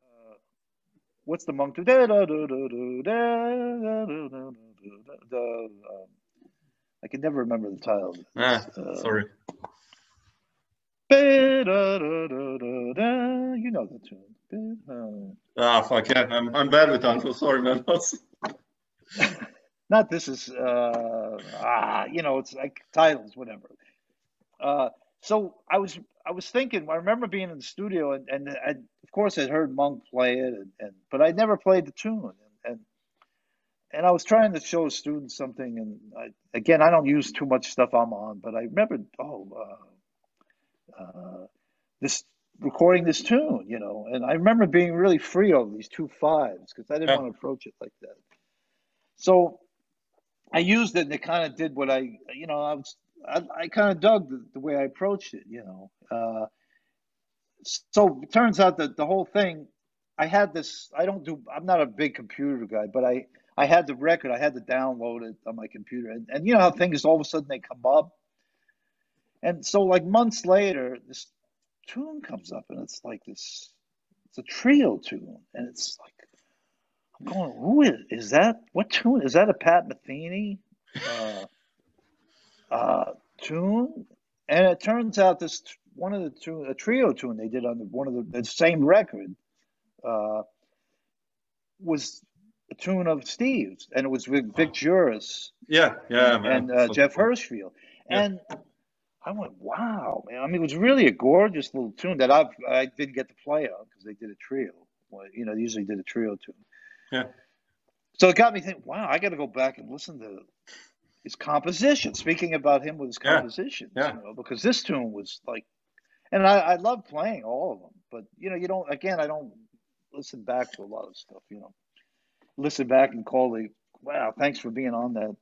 uh, what's the Monk? The, um, I can never remember the title. Ah, uh, sorry. You know the tune. Ah, fuck yeah! I'm I'm bad with that. So sorry, man. Not this is, uh, ah, you know, it's like titles, whatever. Uh, so I was, I was thinking. I remember being in the studio, and and I, of course, I'd heard Monk play it, and, and but I never played the tune, and and, and I was trying to show students something. And I, again, I don't use too much stuff I'm on, but I remembered, oh, uh, uh, this recording this tune, you know, and I remember being really free over these two fives because I didn't yeah. want to approach it like that. So I used it, and it kind of did what I, you know, I was, I, I kind of dug the, the way I approached it, you know. Uh, so it turns out that the whole thing, I had this, I don't do, I'm not a big computer guy, but I, I had the record, I had to download it on my computer. And, and you know how things, all of a sudden they come up. And so like months later, this tune comes up, and it's like this, it's a trio tune. And it's like, going, who is, is that? What tune? Is that a Pat Metheny uh, uh, tune? And it turns out this one of the two, a trio tune they did on the, one of the, the same record uh, was a tune of Steve's, and it was with Vic Juris. Yeah, yeah, man. And uh, so Jeff cool. Hirschfield. Yeah. And I went, wow, man. I mean, it was really a gorgeous little tune that I've, I didn't get to play on because they did a trio. Well, you know, they usually did a trio tune. Yeah. So it got me thinking, wow, I got to go back and listen to his composition, speaking about him with his compositions, yeah. Yeah. You know, because this tune was like, and I, I love playing all of them, but, you know, you don't, again, I don't listen back to a lot of stuff, you know, listen back and call the, wow, thanks for being on that.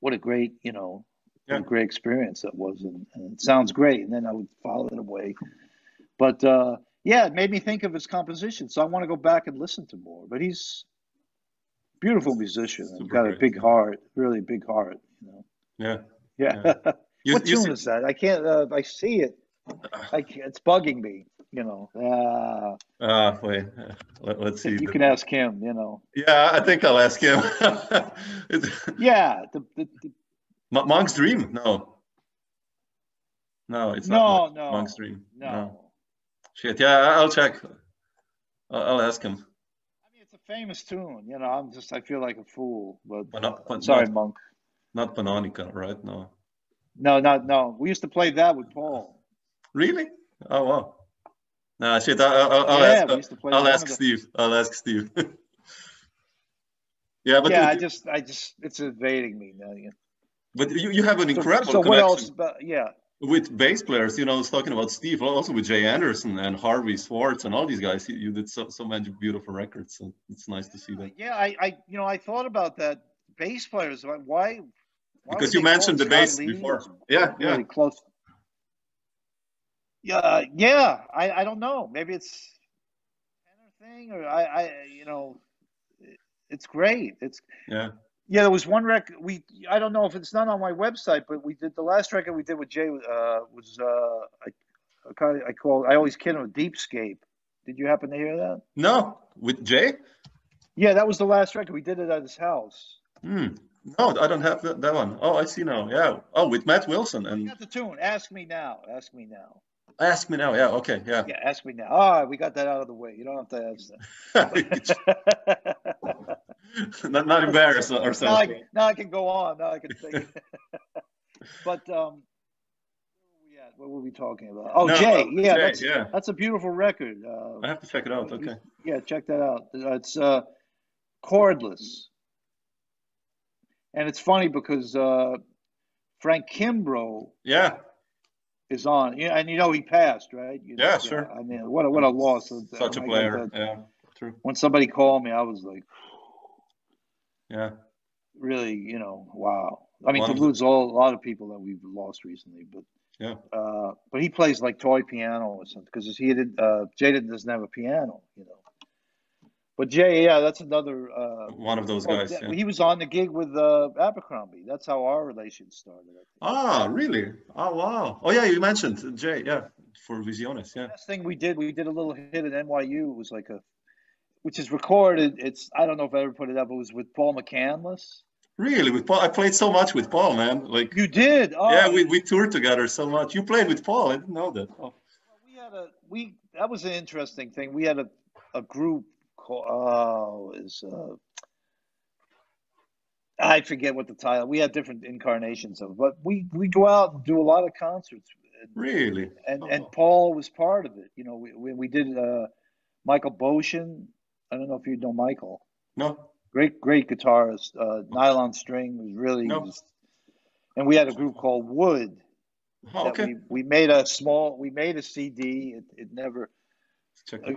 What a great, you know, yeah. what a great experience that was. And, and it sounds great. And then I would follow it away. But, uh, yeah, it made me think of his composition, so I want to go back and listen to more. But he's a beautiful musician. He's got great. a big heart, really big heart. You know? Yeah, yeah. yeah. You, what you tune see... is that? I can't. Uh, I see it. I can't, it's bugging me. You know. Uh, uh wait. Let, let's see. You the... can ask him. You know. Yeah, I think I'll ask him. yeah. The, the, the... Monk's Dream. No. No, it's not. No, no. Monk's Dream. No. no. Shit, yeah, I'll check. I'll ask him. I mean, it's a famous tune, you know. I'm just, I feel like a fool, but, but, not, but sorry, not, Monk. Not Panonica, right? No. No, not no. We used to play that with Paul. Really? Oh wow. Nah, shit. I, I, I'll yeah, ask. We used to play I'll ask Steve. I'll ask Steve. yeah, but yeah, it, I just, I just, it's evading me now. Yeah. But you, you have an incredible. So, so what else? But, yeah. With bass players, you know, I was talking about Steve, also with Jay Anderson and Harvey Swartz and all these guys. You did so, so many beautiful records, so it's nice yeah, to see that. Yeah, I, I, you know, I thought about that. Bass players, why, Because you mentioned the bass before. Yeah, yeah. Really close. Yeah, yeah. I, I don't know. Maybe it's tenor thing, or I, I, you know, it's great. It's yeah, yeah. There was one record we. I don't know if it's not on my website, but we did the last record we did with Jay uh, was uh, I, I call I always kid him with Deepscape. Did you happen to hear that? No, with Jay. Yeah, that was the last record we did it at his house. Hmm. No, I don't have that, that one. Oh, I see now. Yeah. Oh, with Matt Wilson and. We got the tune. Ask me now. Ask me now. Ask me now. Yeah. Okay. Yeah. Yeah. Ask me now. All right. We got that out of the way. You don't have to ask that. not, not embarrass ourselves. Now I, can, now I can go on. Now I can think. But um, yeah, what were we talking about? Oh, no, Jay. Uh, yeah, Jay that's, yeah. That's a beautiful record. Uh, I have to check it out. Okay. Yeah. Check that out. It's uh, Chordless. And it's funny because uh, Frank Kimbrough yeah. is on. Yeah, and you know he passed, right? You know, yeah, yeah, sure. I mean, what a, what a loss. Such oh, a player, God, yeah, true. When somebody called me, I was like, yeah. Really, you know, wow. I mean, one to lose all, a lot of people that we've lost recently. But yeah, uh, but he plays like toy piano or something because he did, uh, Jay doesn't have a piano, you know. But Jay, yeah, that's another uh, one of those oh, guys. Yeah. He was on the gig with uh, Abercrombie. That's how our relation started. Ah, really? Oh, wow. Oh, yeah, you mentioned Jay, yeah, for Visiones, yeah. The last thing we did, we did a little hit at N Y U. It was like a, which is recorded. It's I don't know if I ever put it up. It was with Paul McCandless. Really, with Paul? I played so much with Paul, man. Like you did? Oh, yeah, we we toured together so much. You played with Paul. I didn't know that. Oh. We had a we that was an interesting thing. We had a a group. Oh, is uh, I forget what the title. We had different incarnations of, it, but we we go out and do a lot of concerts. And, really, and oh. and Paul was part of it. You know, we we, we did uh, Michael Boshin. I don't know if you know Michael. No. Great, great guitarist. Uh, Nylon String was really. No. Just, and we had a group called Wood. Oh, okay. We, we made a small. We made a C D. It it never.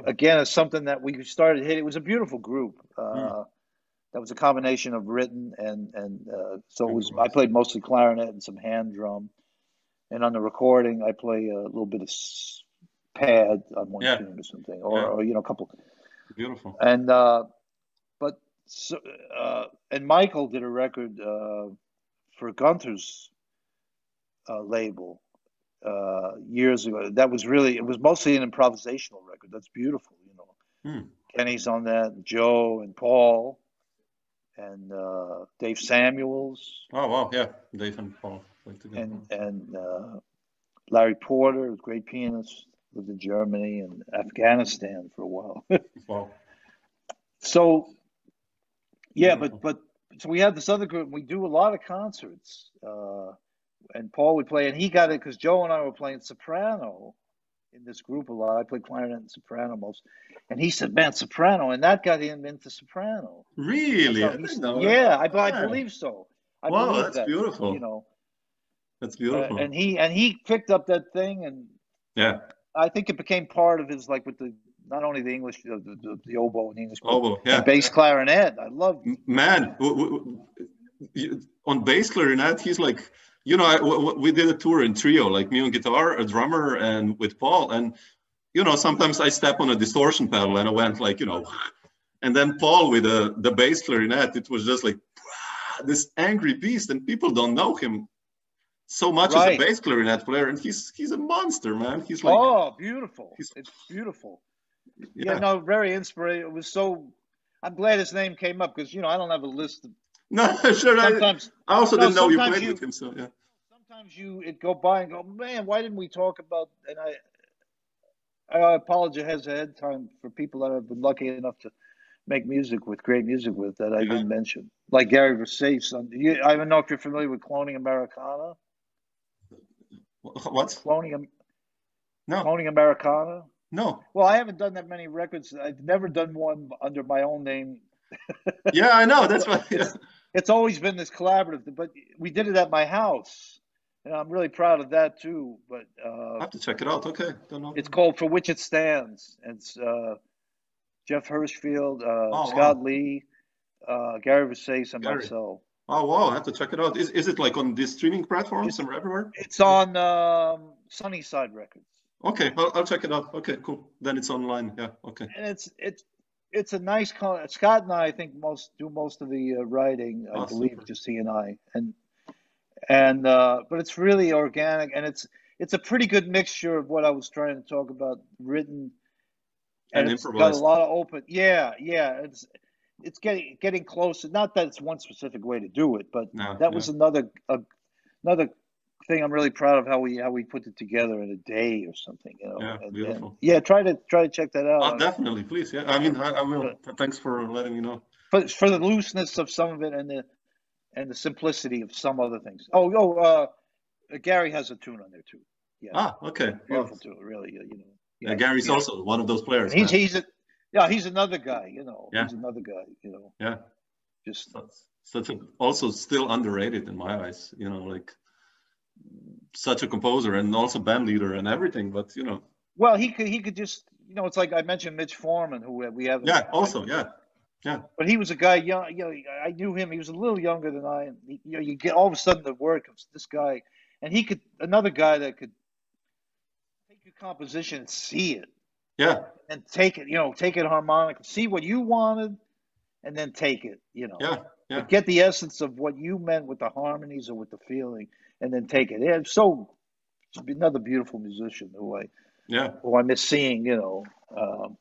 Again, it's something that we started hitting. It was a beautiful group. Uh, mm. That was a combination of written and and uh, so it was. I played mostly clarinet and some hand drum, and on the recording, I play a little bit of pad on one yeah. tune or something, or, yeah. or you know, a couple. Beautiful. And uh, but so, uh, and Michael did a record uh, for Gunther's uh, label. Uh, years ago, that was really it was mostly an improvisational record. That's beautiful, you know. Hmm. Kenny's on that, and Joe and Paul, and uh, Dave Samuels. Oh wow, yeah, Dave and Paul. And and uh, Larry Porter, a great pianist, lived in Germany and Afghanistan for a while. Wow. So, yeah, beautiful. but but so we had this other group. We do a lot of concerts. Uh, And Paul would play, and he got it because Joe and I were playing soprano in this group a lot. I played clarinet and soprano most, and he said, "Man, soprano," and that got him into soprano. Really? I didn't know yeah, I, I believe so. I wow, believe that's that, beautiful. You know, that's beautiful. Uh, and he and he picked up that thing, and yeah, I think it became part of his like with the not only the English, the, the, the oboe and the English oboe, yeah, bass clarinet. I love man on bass clarinet. He's like. You know, I, we did a tour in trio, like me on guitar, a drummer, and with Paul. And, you know, sometimes I step on a distortion pedal and I went like, you know, and then Paul with the, the bass clarinet, it was just like this angry beast. And people don't know him so much right. as a bass clarinet player. And he's he's a monster, man. He's like, oh, beautiful. It's beautiful. Yeah, yeah no, very inspirational. It was so, I'm glad his name came up because, you know, I don't have a list of. No, sure. Sometimes, I also no, didn't know you played you, with him, so yeah. Sometimes you it go by and go, man, why didn't we talk about? And I, I apologize ahead of time for people that I've been lucky enough to make music with, great music with that I yeah. didn't mention, like Gary Versace. I don't know if you're familiar with Cloning Americana. What? Cloning? No. Cloning Americana. No. Well, I haven't done that many records. I've never done one under my own name. Yeah, I know. That's why yeah. it's, it's always been this collaborative. But we did it at my house, and I'm really proud of that too. But uh, I have to check it out. Okay, don't know. It's called For Which It Stands. It's uh, Jeff Hirschfield, uh, oh, Scott wow. Lee, uh, Gary Versace, and Gary. myself. Oh wow, I have to check it out. Is is it like on these streaming platforms or everywhere? It's on um, Sunnyside Records. Okay, I'll, I'll check it out. Okay, cool. Then it's online. Yeah. Okay. And it's it's it's a nice con Scott and I, I think most do most of the uh, writing. I oh, believe super. Just he and I, and and uh, but it's really organic, and it's it's a pretty good mixture of what I was trying to talk about, written and, and it's improvised. Got a lot of open. Yeah, yeah. It's it's getting getting closer. Not that it's one specific way to do it, but no, that no. was another uh, another thing I'm really proud of, how we how we put it together in a day or something, you know. Yeah, and, beautiful. And, yeah, try to try to check that out. Oh, definitely, please. Yeah, I mean, I, I will. But, thanks for letting me know. But for the looseness of some of it and the and the simplicity of some other things. Oh, oh, uh, Gary has a tune on there too. Yeah. Ah, okay. Beautiful well, tune, really. You know. Yeah, yeah, Gary's yeah. also one of those players. He's man. he's a. Yeah, he's another guy, you know. Yeah. He's another guy, you know. Yeah. Just such, such a, also still underrated in my eyes, you know, like such a composer and also band leader and everything, but you know. Well, he could he could just, you know, it's like I mentioned Mitch Foreman, who we have. Yeah, also, like, yeah. Yeah. But he was a guy young, you know, I knew him, he was a little younger than I, and he, you know, you get all of a sudden the work of this guy, and he could another guy that could take your composition and see it. Yeah. And take it, you know, take it harmonic, see what you wanted, and then take it, you know. Yeah, yeah. But get the essence of what you meant with the harmonies or with the feeling, and then take it. Yeah, so another beautiful musician who I, yeah, who I miss seeing, you know. Um,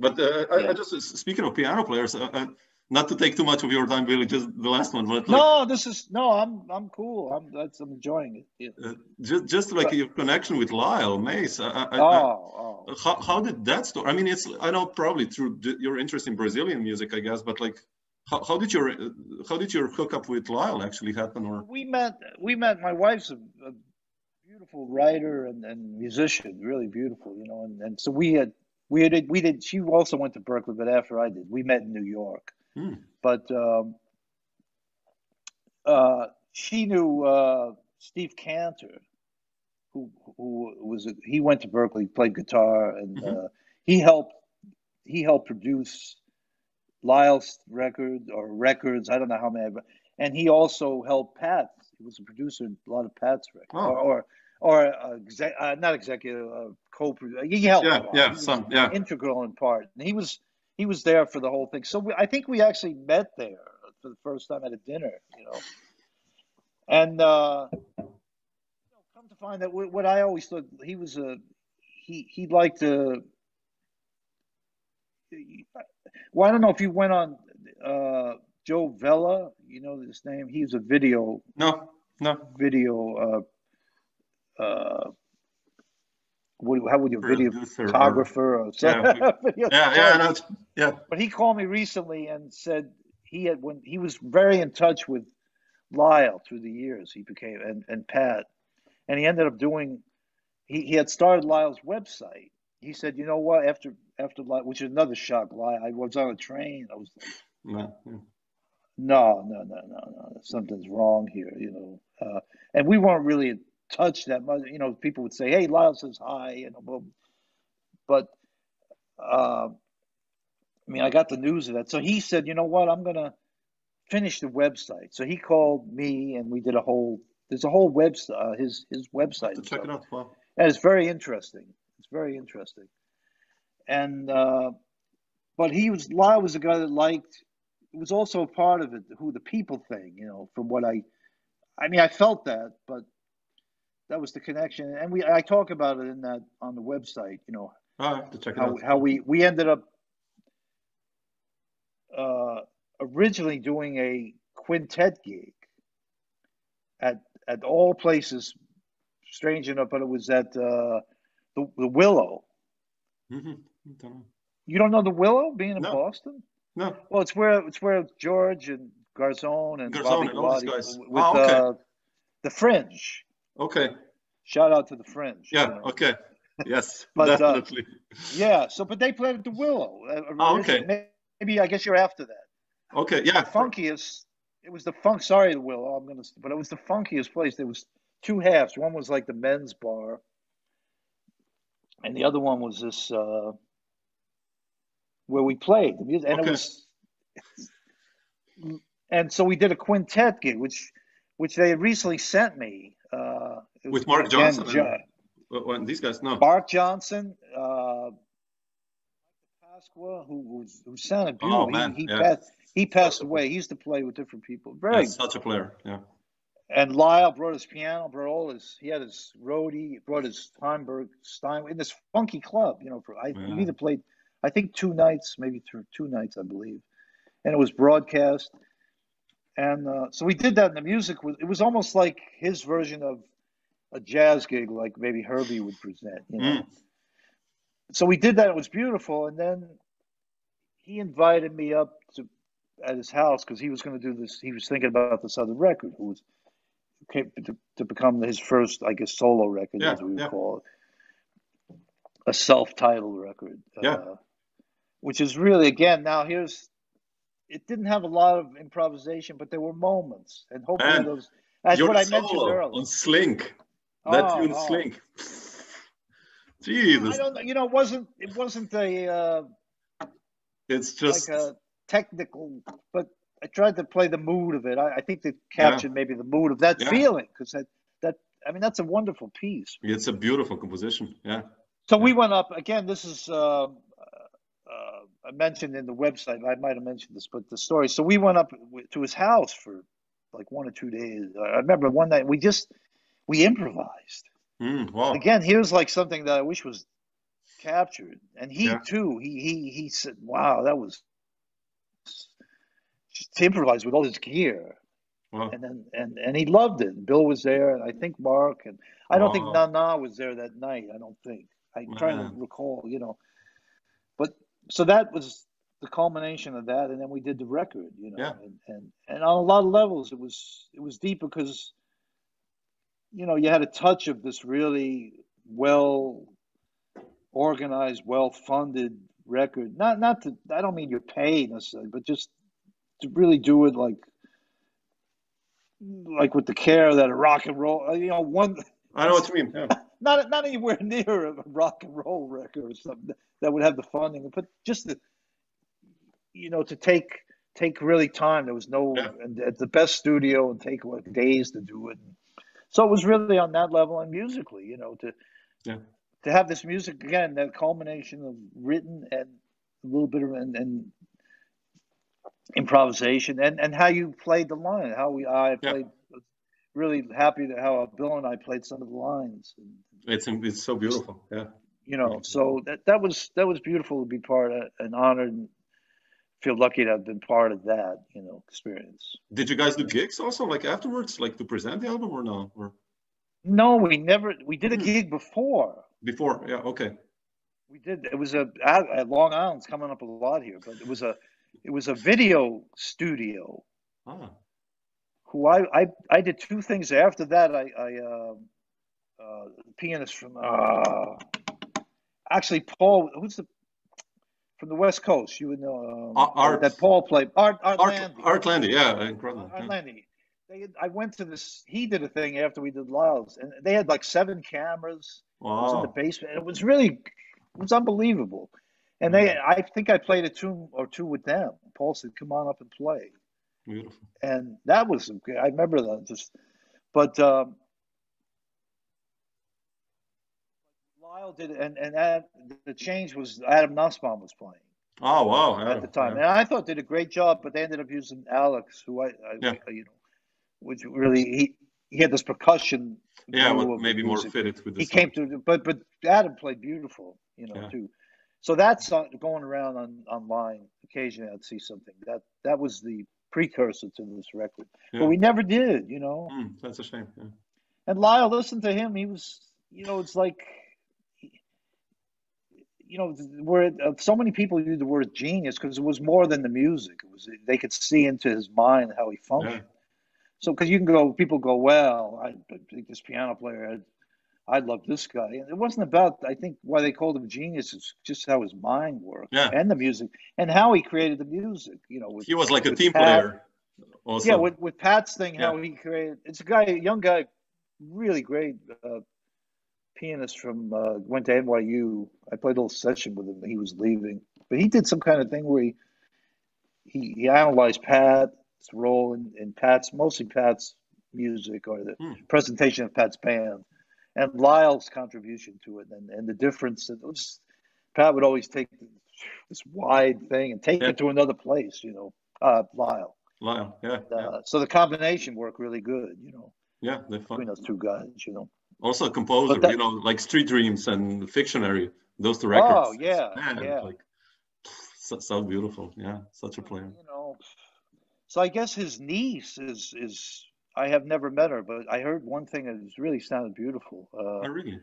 but uh, I, yeah. I just speaking of piano players, uh, uh, not to take too much of your time, Billy. Just the last one. But like, no, this is no. I'm I'm cool. I'm that's, I'm enjoying it. Yeah. Uh, just just like but, your connection with Lyle Mays. I, I, oh, I, oh. How how did that start? I mean, it's I know probably through your interest in Brazilian music, I guess. But like, how, how did your how did your hookup with Lyle actually happen? Or we met we met. My wife's a, a beautiful writer and, and musician, really beautiful, you know. And, and so we had we had we did. She also went to Berklee, but after I did, we met in New York. Hmm. But um, uh, she knew uh, Steve Cantor, who who was a, he went to Berklee, played guitar, and mm -hmm. uh, he helped he helped produce Lyle's record or records. I don't know how many, and he also helped Pat's. He was a producer in a lot of Pat's records, oh. or or, or uh, exec, uh, not executive uh, co-producer. He helped. Yeah, yeah, he some, yeah, integral in part, and he was. He was there for the whole thing. So we, I think we actually met there for the first time at a dinner, you know. And uh, you know, come to find that what I always thought, he was a, he, he liked to, well, I don't know if you went on uh, Joe Vella, you know his name? He was a video. No, no. Video, uh, uh, What, how would you videographer or, or something? Yeah, video yeah, yeah, no, yeah. But he called me recently and said he had when he was very in touch with Lyle through the years. He became and and Pat, and he ended up doing. He he had started Lyle's website. He said, you know what? After after Lyle, which is another shock. Lyle, I was on a train. I was like, no, no, no, no, no, no. Something's wrong here, you know. Uh, and we weren't really. Touch that much, you know. People would say, "Hey, Lyle says hi," you know. But uh, I mean, I got the news of that. So he said, "You know what? I'm gonna finish the website." So he called me, and we did a whole. There's a whole website. Uh, his his website. To check it out. Wow. And it's very interesting. It's very interesting. And uh, but he was Lyle was a guy that liked. It was also a part of it. Who the people thing, you know. From what I, I mean, I felt that, but. That was the connection, and we I talk about it in that on the website. You know, I have to check it how, out. how we we ended up uh, originally doing a quintet gig at at all places, strange enough, but it was at uh, the the Willow. Mm-hmm. Don't know. You don't know the Willow, being in no. Boston? No. Well, it's where it's where George and Garzone and Garzone Bobby and all these guys. with ah, okay. uh, the Fringe. Okay. Shout out to the Fringe. Yeah. You know? Okay. Yes. But, definitely. Uh, yeah. So, but they played at the Willow. Uh, oh, okay. Maybe I guess you're after that. Okay. Yeah. The funkiest. It was the funk. Sorry, the Willow. I'm gonna. But it was the funkiest place. There was two halves. One was like the men's bar, and the other one was this uh, where we played the music, and okay. it was. And so we did a quintet gig, which which they had recently sent me. Uh, With Mark again, Johnson. John, and, well, these guys, no. Mark Johnson, uh, Pasqua, who, who sounded beautiful. Oh, man. He, he, yeah. passed, he passed away. He used to play with different people. Very yeah, such a player, yeah. And Lyle brought his piano, brought all his, he had his roadie, brought his Steinberg, Stein, in this funky club, you know, for, I yeah. either played, I think two nights, maybe through two nights, I believe. And it was broadcast. And uh, so we did that, and the music was, it was almost like his version of a jazz gig, like maybe Herbie would present, you know. Mm. So we did that, it was beautiful. And then he invited me up to, at his house, because he was going to do this, he was thinking about this other record, who was, came to, to become his first, I guess, solo record, yeah, as we would yeah. call it, a self-titled record, yeah. uh, which is really, again, now here's, it didn't have a lot of improvisation, but there were moments, and hopefully Man, those, that's what I mentioned earlier. On Slink, that oh, tune oh. Slink. Jesus, I don't, you know, it wasn't, it wasn't a, uh, it's just like a technical, but I tried to play the mood of it. I, I think they captured yeah. maybe the mood of that yeah. feeling, because that, that, I mean, that's a wonderful piece. It's a beautiful composition, yeah. So yeah. we went up, again, this is, uh, uh, I mentioned in the website, I might have mentioned this, but the story. So we went up to his house for like one or two days. I remember one night we just, we improvised. Mm, wow. Again, here's like something that I wish was captured. And he yeah. too, he, he, he said, wow, that was, to improvise with all his gear, wow. and then and and he loved it. Bill was there, and I think Mark, and I don't wow. think Nana was there that night. I don't think. I'm Man. trying to recall, you know. But so that was the culmination of that, and then we did the record, you know. Yeah. And, and and on a lot of levels, it was it was deep because, you know, you had a touch of this really well organized, well funded record. Not not to I don't mean you're paid necessarily, but just to really do it like, like with the care that a rock and roll, you know, one. I know what you mean. Yeah. Not not anywhere near a rock and roll record or something that would have the funding, but just the, you know, to take take really time. There was no yeah. and at the best studio and take like days to do it. So it was really on that level and musically, you know, to yeah. to have this music again, that culmination of written and a little bit of and. and improvisation and and how you played the line, how we I played yeah. really happy that how Bill and I played some of the lines. It's it's so beautiful, yeah. You know, so that that was that was beautiful to be part of, and honored, and feel lucky to have been part of that, you know, experience. Did you guys do gigs also, like afterwards, like to present the album or no? Or... No, we never. We did a gig before. Before, yeah, okay. We did. It was a at Long Island's coming up a lot here, but it was a. It was a video studio. Huh. Who I, I I did two things after that. I I uh, uh, the pianist from uh, actually Paul, who's the from the West Coast. You would know um, Art, that Paul played Art Art Art Landy. Art Landy, yeah, incredible. Art yeah. Landy. They had, I went to this. He did a thing after we did Lyle's, and they had like seven cameras. Wow. It was in the basement. It was really it was unbelievable. And they, I think I played a tune or two with them. Paul said, "Come on up and play." Beautiful. And that was, I remember that just, but um, Lyle did, and and Adam, the change was Adam Nussbaum was playing. Oh wow! Adam, at the time, yeah. and I thought they did a great job, but they ended up using Alex, who I, I yeah. you know, which really he he had this percussion. Yeah, well, maybe more fitted with. This he song. Came to, but but Adam played beautiful, you know, yeah. too. So that's going around on online. Occasionally, I'd see something that that was the precursor to this record, yeah. but we never did. You know, mm, that's a shame. Yeah. And Lyle, listen to him. He was, you know, it's like, you know, where so many people use the word genius because it was more than the music. It was they could see into his mind how he functioned. Yeah. So because you can go, people go, well, I think this piano player had. I love this guy. It wasn't about, I think, why they called him genius. It's just how his mind worked yeah. and the music and how he created the music. You know, with, he was like a team Pat. player. Also. Yeah, with, with Pat's thing, yeah. how he created. It's a guy, a young guy, really great uh, pianist from uh, went to N Y U. I played a little session with him. He was leaving, but he did some kind of thing where he he, he analyzed Pat role in, in Pat's, mostly Pat's music or the hmm. presentation of Pat's band, and Lyle's contribution to it, and, and the difference that was, Pat would always take this wide thing and take yeah. it to another place, you know, uh, Lyle. Lyle, yeah, and, uh, yeah. So the combination worked really good, you know. Yeah, they're fun. Between those two guys, you know. Also a composer, that, you know, like Street Dreams and Fictionary, those two records. Oh, yeah, man, yeah. Like, so, so beautiful, yeah, such a player. You know, so I guess his niece is, is I have never met her, but I heard one thing that really sounded beautiful. Uh, oh, really?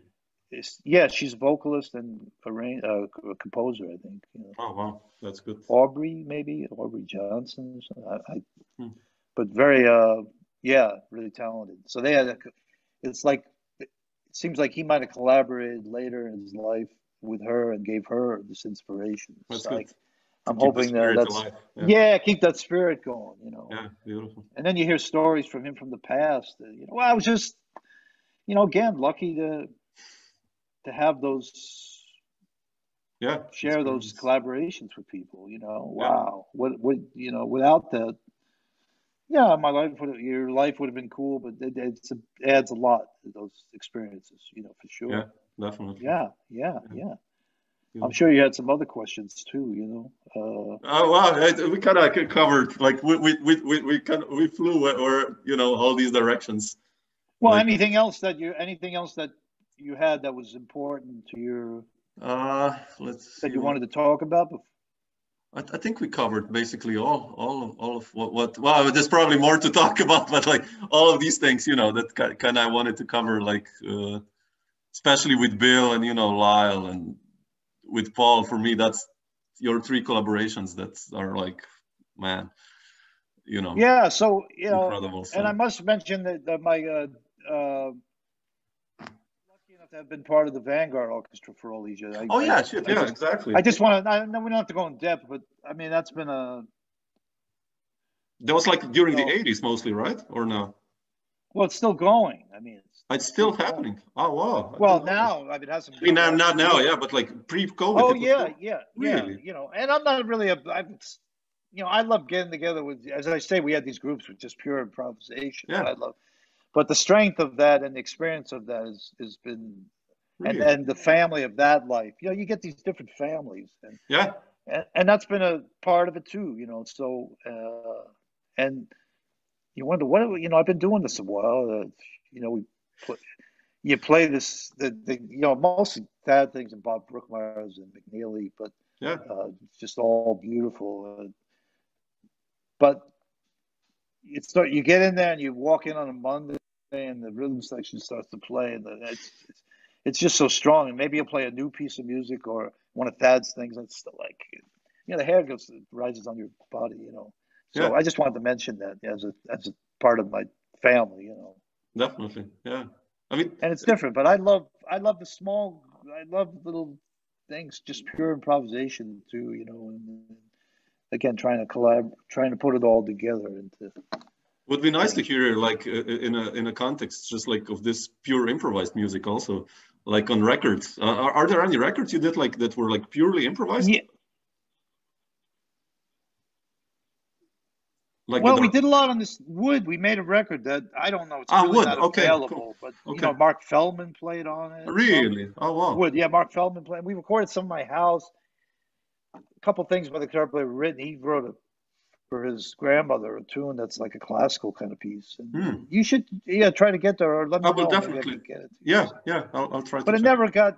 Yeah, she's a vocalist and a uh, composer, I think. You know. Oh, wow, that's good. Aubrey, maybe, Aubrey Johnson. I, I, hmm. But very, uh, yeah, really talented. So they had, a, it's like, it seems like he might have collaborated later in his life with her and gave her this inspiration. That's so good. I, I'm keep hoping that that's, yeah. yeah, keep that spirit going, you know. Yeah, beautiful. And then you hear stories from him from the past. That, you know, well, I was just, you know, again, lucky to, to have those, yeah, share those collaborations with people, you know. Yeah. Wow, what, what, you know, without that, yeah, my life would, your life would have been cool, but it it's a, adds a lot to those experiences, you know, for sure. Yeah, definitely. Yeah, yeah, yeah. yeah. I'm sure you had some other questions too, you know. Uh, oh wow, we kind of covered, like we we we we we, kind of, we flew, or you know, all these directions. Well, like, anything else that you, anything else that. you had that was important to your uh let's that see. you wanted to talk about? I, I think we covered basically all all of all of what what well there's probably more to talk about, but like all of these things, you know, that kind of I wanted to cover, like uh especially with Bill and, you know, Lyle and with Paul. For me, that's your three collaborations that are like, man, you know. Yeah, so you know, so. And I must mention that, that my uh uh I've been part of the Vanguard Orchestra for all these years. I, oh yeah, I, shit, I yeah, just, exactly. I just want to. I know we don't have to go in depth, but I mean that's been a. That was like during you know, the eighties, mostly, right? Or no? Well, it's still going. I mean, it's, it's still, still happening. Going. Oh wow! Well, now I mean, it has some. I mean, not, not now, yeah, but like pre-COVID. Oh yeah, still... yeah, really? yeah. You know, and I'm not really a. I'm, you know, I love getting together with. As I say, we had these groups with just pure improvisation. Yeah, I love. But the strength of that and the experience of that is has been, really? and, and the family of that life. You know, you get these different families, and yeah, and, and that's been a part of it too. You know, so uh, and you wonder what you know. I've been doing this a while. Uh, you know, we play, you play this the, the you know mostly Thad things and Bob Brookmeyer's and McNeely, but yeah, uh, just all beautiful. Uh, but it's start you get in there and you walk in on a Monday. And the rhythm section starts to play, and the, it's, it's it's just so strong. And maybe you'll play a new piece of music or one of Thad's things. That's like, you know, the hair goes rises on your body, you know. So yeah. I just wanted to mention that as a as a part of my family, you know. Definitely, yeah. I mean, and it's different, but I love I love the small, I love little things, just pure improvisation too, you know. And again, trying to collab, trying to put it all together into. Would be nice to hear, like, in a in a context just like of this pure improvised music, also, like on records. Uh, are, are there any records you did like that were like purely improvised? Yeah. Like well, we did a lot on this Wood. We made a record that I don't know. It's ah, really Wood. Not okay, available, cool. But okay. You know, Mark Feldman played on it. Really? Oh wow. Wood. Yeah, Mark Feldman played. We recorded some of my house. A couple things by the guitar player were written. He wrote a. For his grandmother, a tune that's like a classical kind of piece. And hmm. You should, yeah, try to get there, or let me I will know. Definitely. I get it. Yeah, yeah, I'll, I'll try. But to it check. Never got.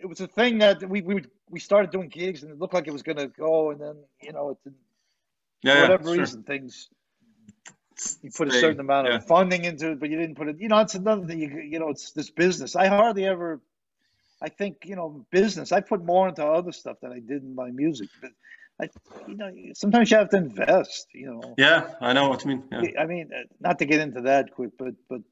It was a thing that we we we started doing gigs, and it looked like it was going to go, and then you know it didn't. Yeah, for whatever yeah, sure. reason, things. You put Stay, a certain amount of yeah. funding into it, but you didn't put it. You know, it's another thing. You, you know, it's this business. I hardly ever. I think you know business. I put more into other stuff than I did in my music, but. I, you know, sometimes you have to invest, you know. Yeah, I know what you mean. Yeah. I mean, not to get into that quick, but but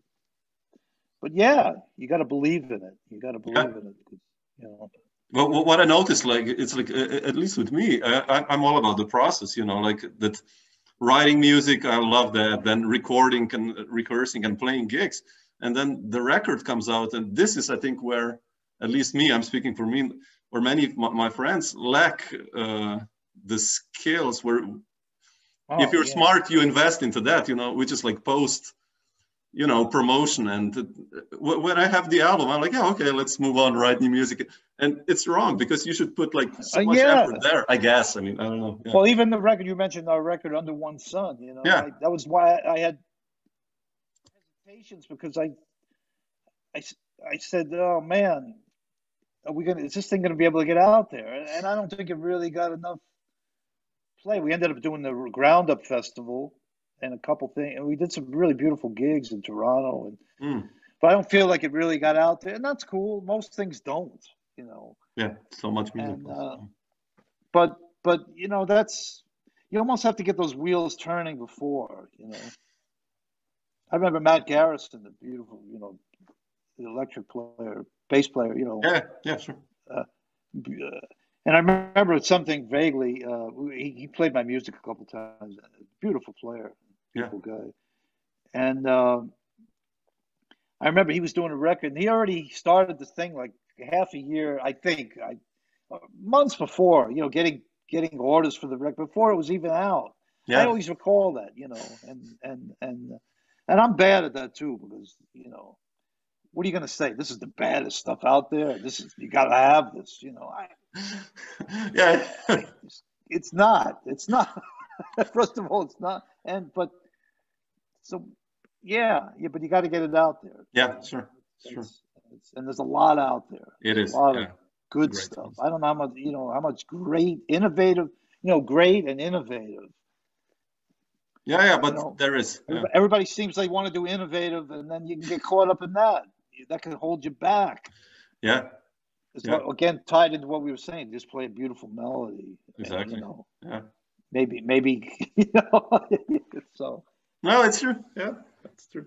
but yeah, you got to believe in it. You got to believe yeah. in it. You know. Well, what I noticed, like, it's like at least with me, I, I'm all about the process. You know, like that writing music, I love that. Then recording and rehearsing and playing gigs, and then the record comes out, and this is, I think, where at least me, I'm speaking for me, or many of my friends lack. Uh, the skills where Oh, if you're yeah. smart, you invest into that, you know, which is like post, you know, promotion. And uh, when I have the album, I'm like, yeah, okay, let's move on, write new music. And it's wrong, because you should put like so much uh, yeah. effort there, I guess. I mean, I don't know. Yeah. Well, even the record you mentioned, our record Under One Sun, you know, yeah. I, that was why I had hesitations, because I, I, I said, oh man, are we gonna, is this thing gonna be able to get out there? And I don't think it really got enough play. We ended up doing the Ground Up Festival and a couple things, and we did some really beautiful gigs in Toronto. And mm. but I don't feel like it really got out there, and that's cool. Most things don't, you know. Yeah, so much music. And, uh, but but you know, that's, you almost have to get those wheels turning before, you know. I remember Matt Garrison, the beautiful, you know, the electric player, bass player, you know. Yeah, yeah, sure. Uh, uh, and I remember something vaguely. Uh, he, he played my music a couple times. Beautiful player, beautiful yeah. guy. And uh, I remember he was doing a record, and he already started the thing like half a year, I think, I, months before. You know, getting getting orders for the record before it was even out. Yeah. I always recall that, you know, and and and and I'm bad at that too, because you know. What are you going to say? This is the baddest stuff out there. This is, you got to have this, you know. I, yeah. It's, it's not. It's not. First of all, it's not. And, but, so, yeah. Yeah, but you got to get it out there. Yeah, sure. It's, sure. It's, it's, and there's a lot out there. It there's is. A lot yeah. of good great stuff. Things. I don't know how much, you know, how much great, innovative, you know, great and innovative. Yeah, yeah, but you know, there is. Yeah. Everybody seems they want to do innovative, and then you can get caught up in that. That can hold you back. Yeah. It's yeah. What, again, tied into what we were saying, just play a beautiful melody. Exactly. And, you know, yeah. Maybe, maybe, you know. So. No, it's true. Yeah, that's true.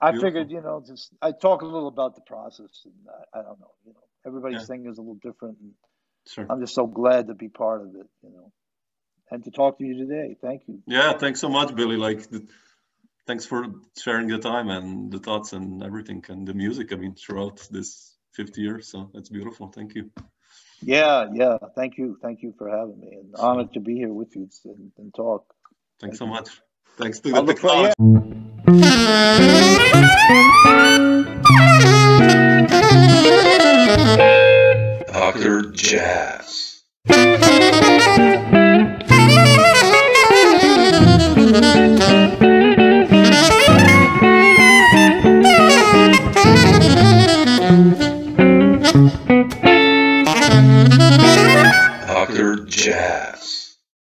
I beautiful. figured, you know, just I talk a little about the process, and I, I don't know, you know, everybody's yeah. thing is a little different. And sure. I'm just so glad to be part of it, you know, and to talk to you today. Thank you. Yeah, thanks so much, Billy. Like. The, Thanks for sharing the time and the thoughts and everything and the music, I mean, throughout this fifty years. So that's beautiful. Thank you. Yeah, yeah. Thank you. Thank you for having me. And honored to be here with you and, and talk. Thanks Thank so you. much. Thanks to I'll the technology. Yeah. Doctor Jazz. Doctor Jazz.